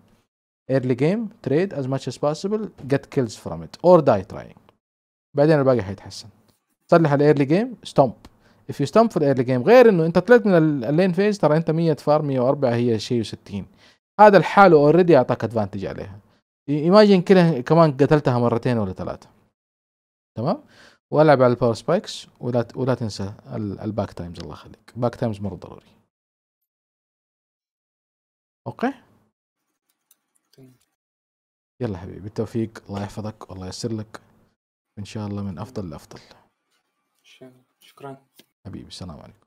Early game trade as much as possible, get kills from it or die trying. بعدين الباقي حيتحسن. صلح ال early game, stomp. If you stomp في ال early game، غير إنه أنت طلعت من اللين فيز، ترى أنت 100 فار 104 هي شيء و60. هذا الحال اوريدي أعطاك ادفانتج عليها. ايماجين كده كمان قتلتها مرتين ولا ثلاثة. تمام؟ والعب على الباور سبايكس ولا تنسى الباك تايمز. الله يخليك، باك تايمز مره ضروري. اوكي يلا حبيبي، بالتوفيق، الله يحفظك والله ييسر لك، ان شاء الله من افضل لافضل. شكرا حبيبي، السلام عليكم.